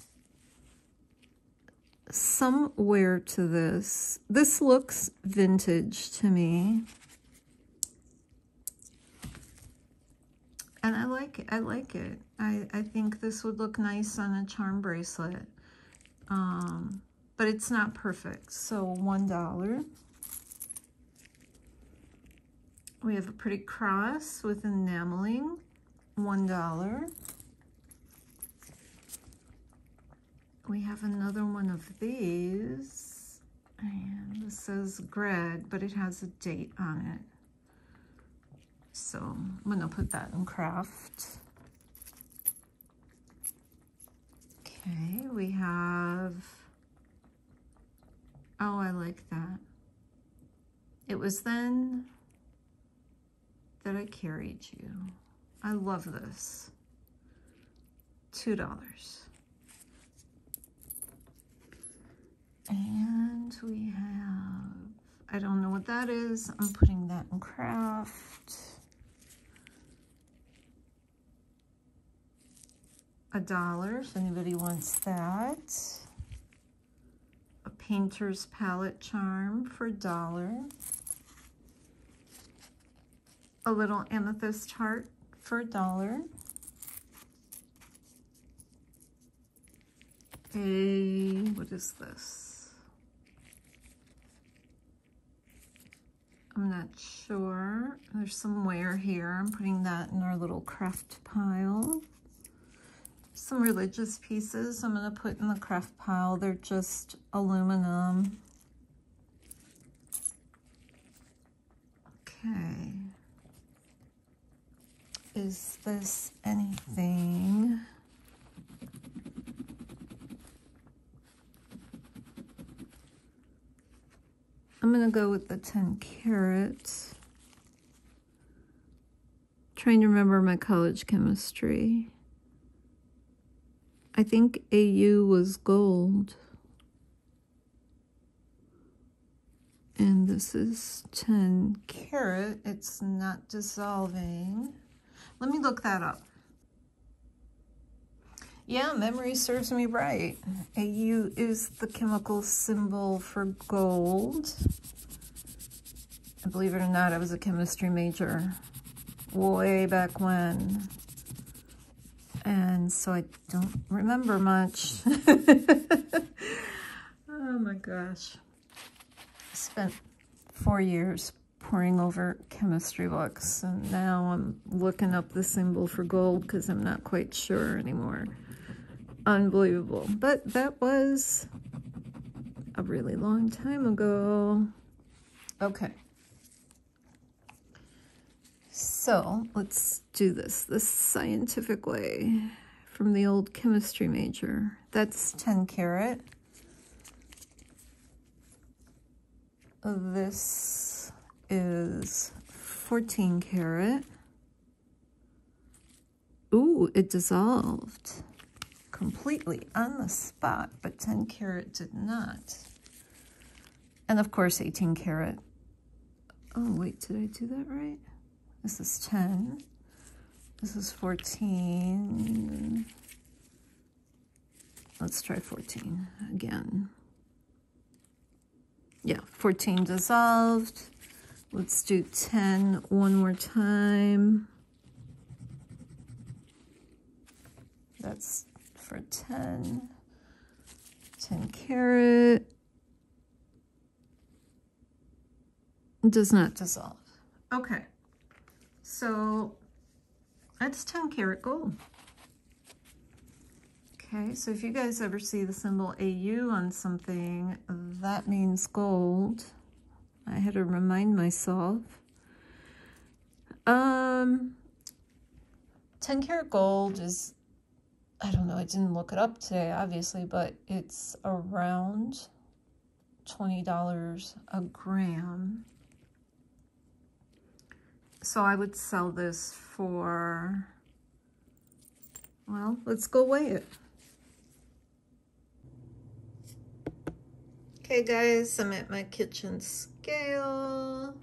some wear to this. This looks vintage to me. And I like it. I like it. I think this would look nice on a charm bracelet. But it's not perfect. So $1. We have a pretty cross with enameling. $1. We have another one of these. And this says Greg, but it has a date on it. So I'm going to put that in craft. Okay, we have, oh, I like that. It was then that I carried you. I love this. $2. And we have, I don't know what that is. I'm putting that in craft. $1 if anybody wants that. A painter's palette charm for $1. A little amethyst heart for $1. A, what is this? I'm not sure. There's some wear here. I'm putting that in our little craft pile. Some religious pieces I'm going to put in the craft pile. They're just aluminum. Okay. Is this anything? I'm going to go with the 10 carats. Trying to remember my college chemistry. I think AU was gold. And this is 10 carat. It's not dissolving. Let me look that up. Yeah, memory serves me right. AU is the chemical symbol for gold. And believe it or not, I was a chemistry major way back when. And so I don't remember much. Oh my gosh. I spent 4 years poring over chemistry books, and now I'm looking up the symbol for gold because I'm not quite sure anymore. Unbelievable. But that was a really long time ago. Okay. So let's do this the scientific way from the old chemistry major. That's 10 carat. This is 14 carat. Ooh, it dissolved completely on the spot, but 10 carat did not. And of course, 18 carat. Oh, wait, did I do that right? This is 10. This is 14. Let's try 14 again. Yeah, 14 dissolved. Let's do 10 one more time. That's for 10. 10 carat. It does not dissolve. Okay. So that's 10 karat gold. Okay, so if you guys ever see the symbol AU on something, that means gold. I had to remind myself. 10 karat gold is, I don't know, I didn't look it up today, obviously, but it's around $20 a gram. So I would sell this for, well, let's go weigh it. Okay, guys, I'm at my kitchen scale.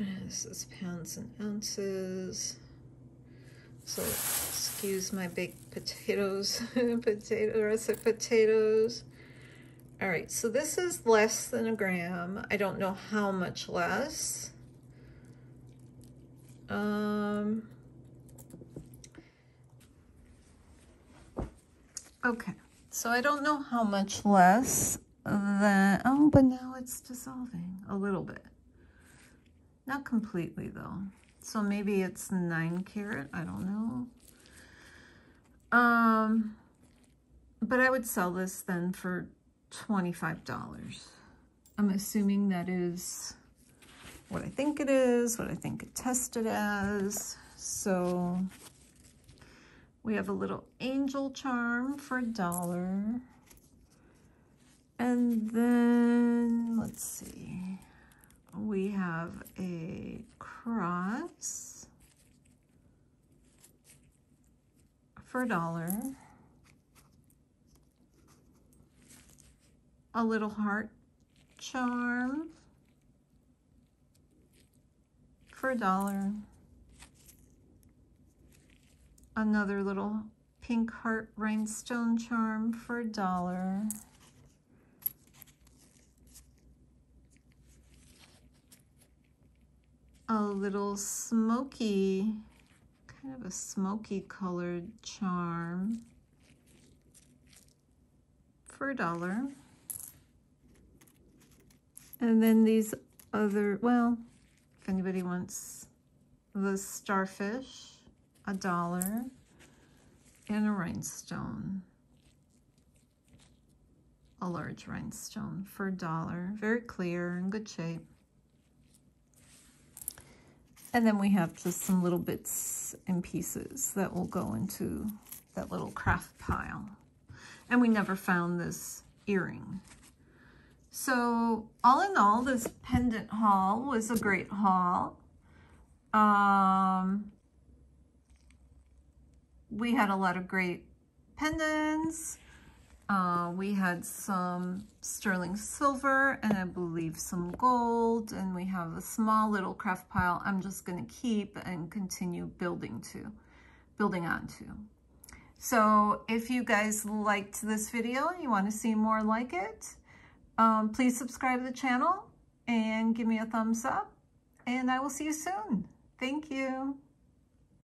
This is pounds and ounces. So excuse my baked potatoes, russet potatoes. All right, so this is less than a gram. I don't know how much less. Okay, so I don't know how much less than, oh, but now it's dissolving a little bit. Not completely, though. So maybe it's 9 karat, I don't know. But I would sell this then for $25. I'm assuming that is what I think it is, what I think it tested as. So we have a little angel charm for $1. And then, let's see, we have a cross for $1. A little heart charm for $1. Another little pink heart rhinestone charm for $1. A little smoky, kind of a smoky colored charm for $1. And then these other, well, if anybody wants the starfish, $1, and a rhinestone, a large rhinestone for $1, very clear and good shape. And then we have just some little bits and pieces that will go into that little craft pile. And we never found this earring. So all in all, this pendant haul was a great haul. We had a lot of great pendants. We had some sterling silver and I believe some gold, and we have a small little craft pile I'm just going to keep and continue building on to. So if you guys liked this video and you want to see more like it, please subscribe to the channel and give me a thumbs up, and I will see you soon. Thank you.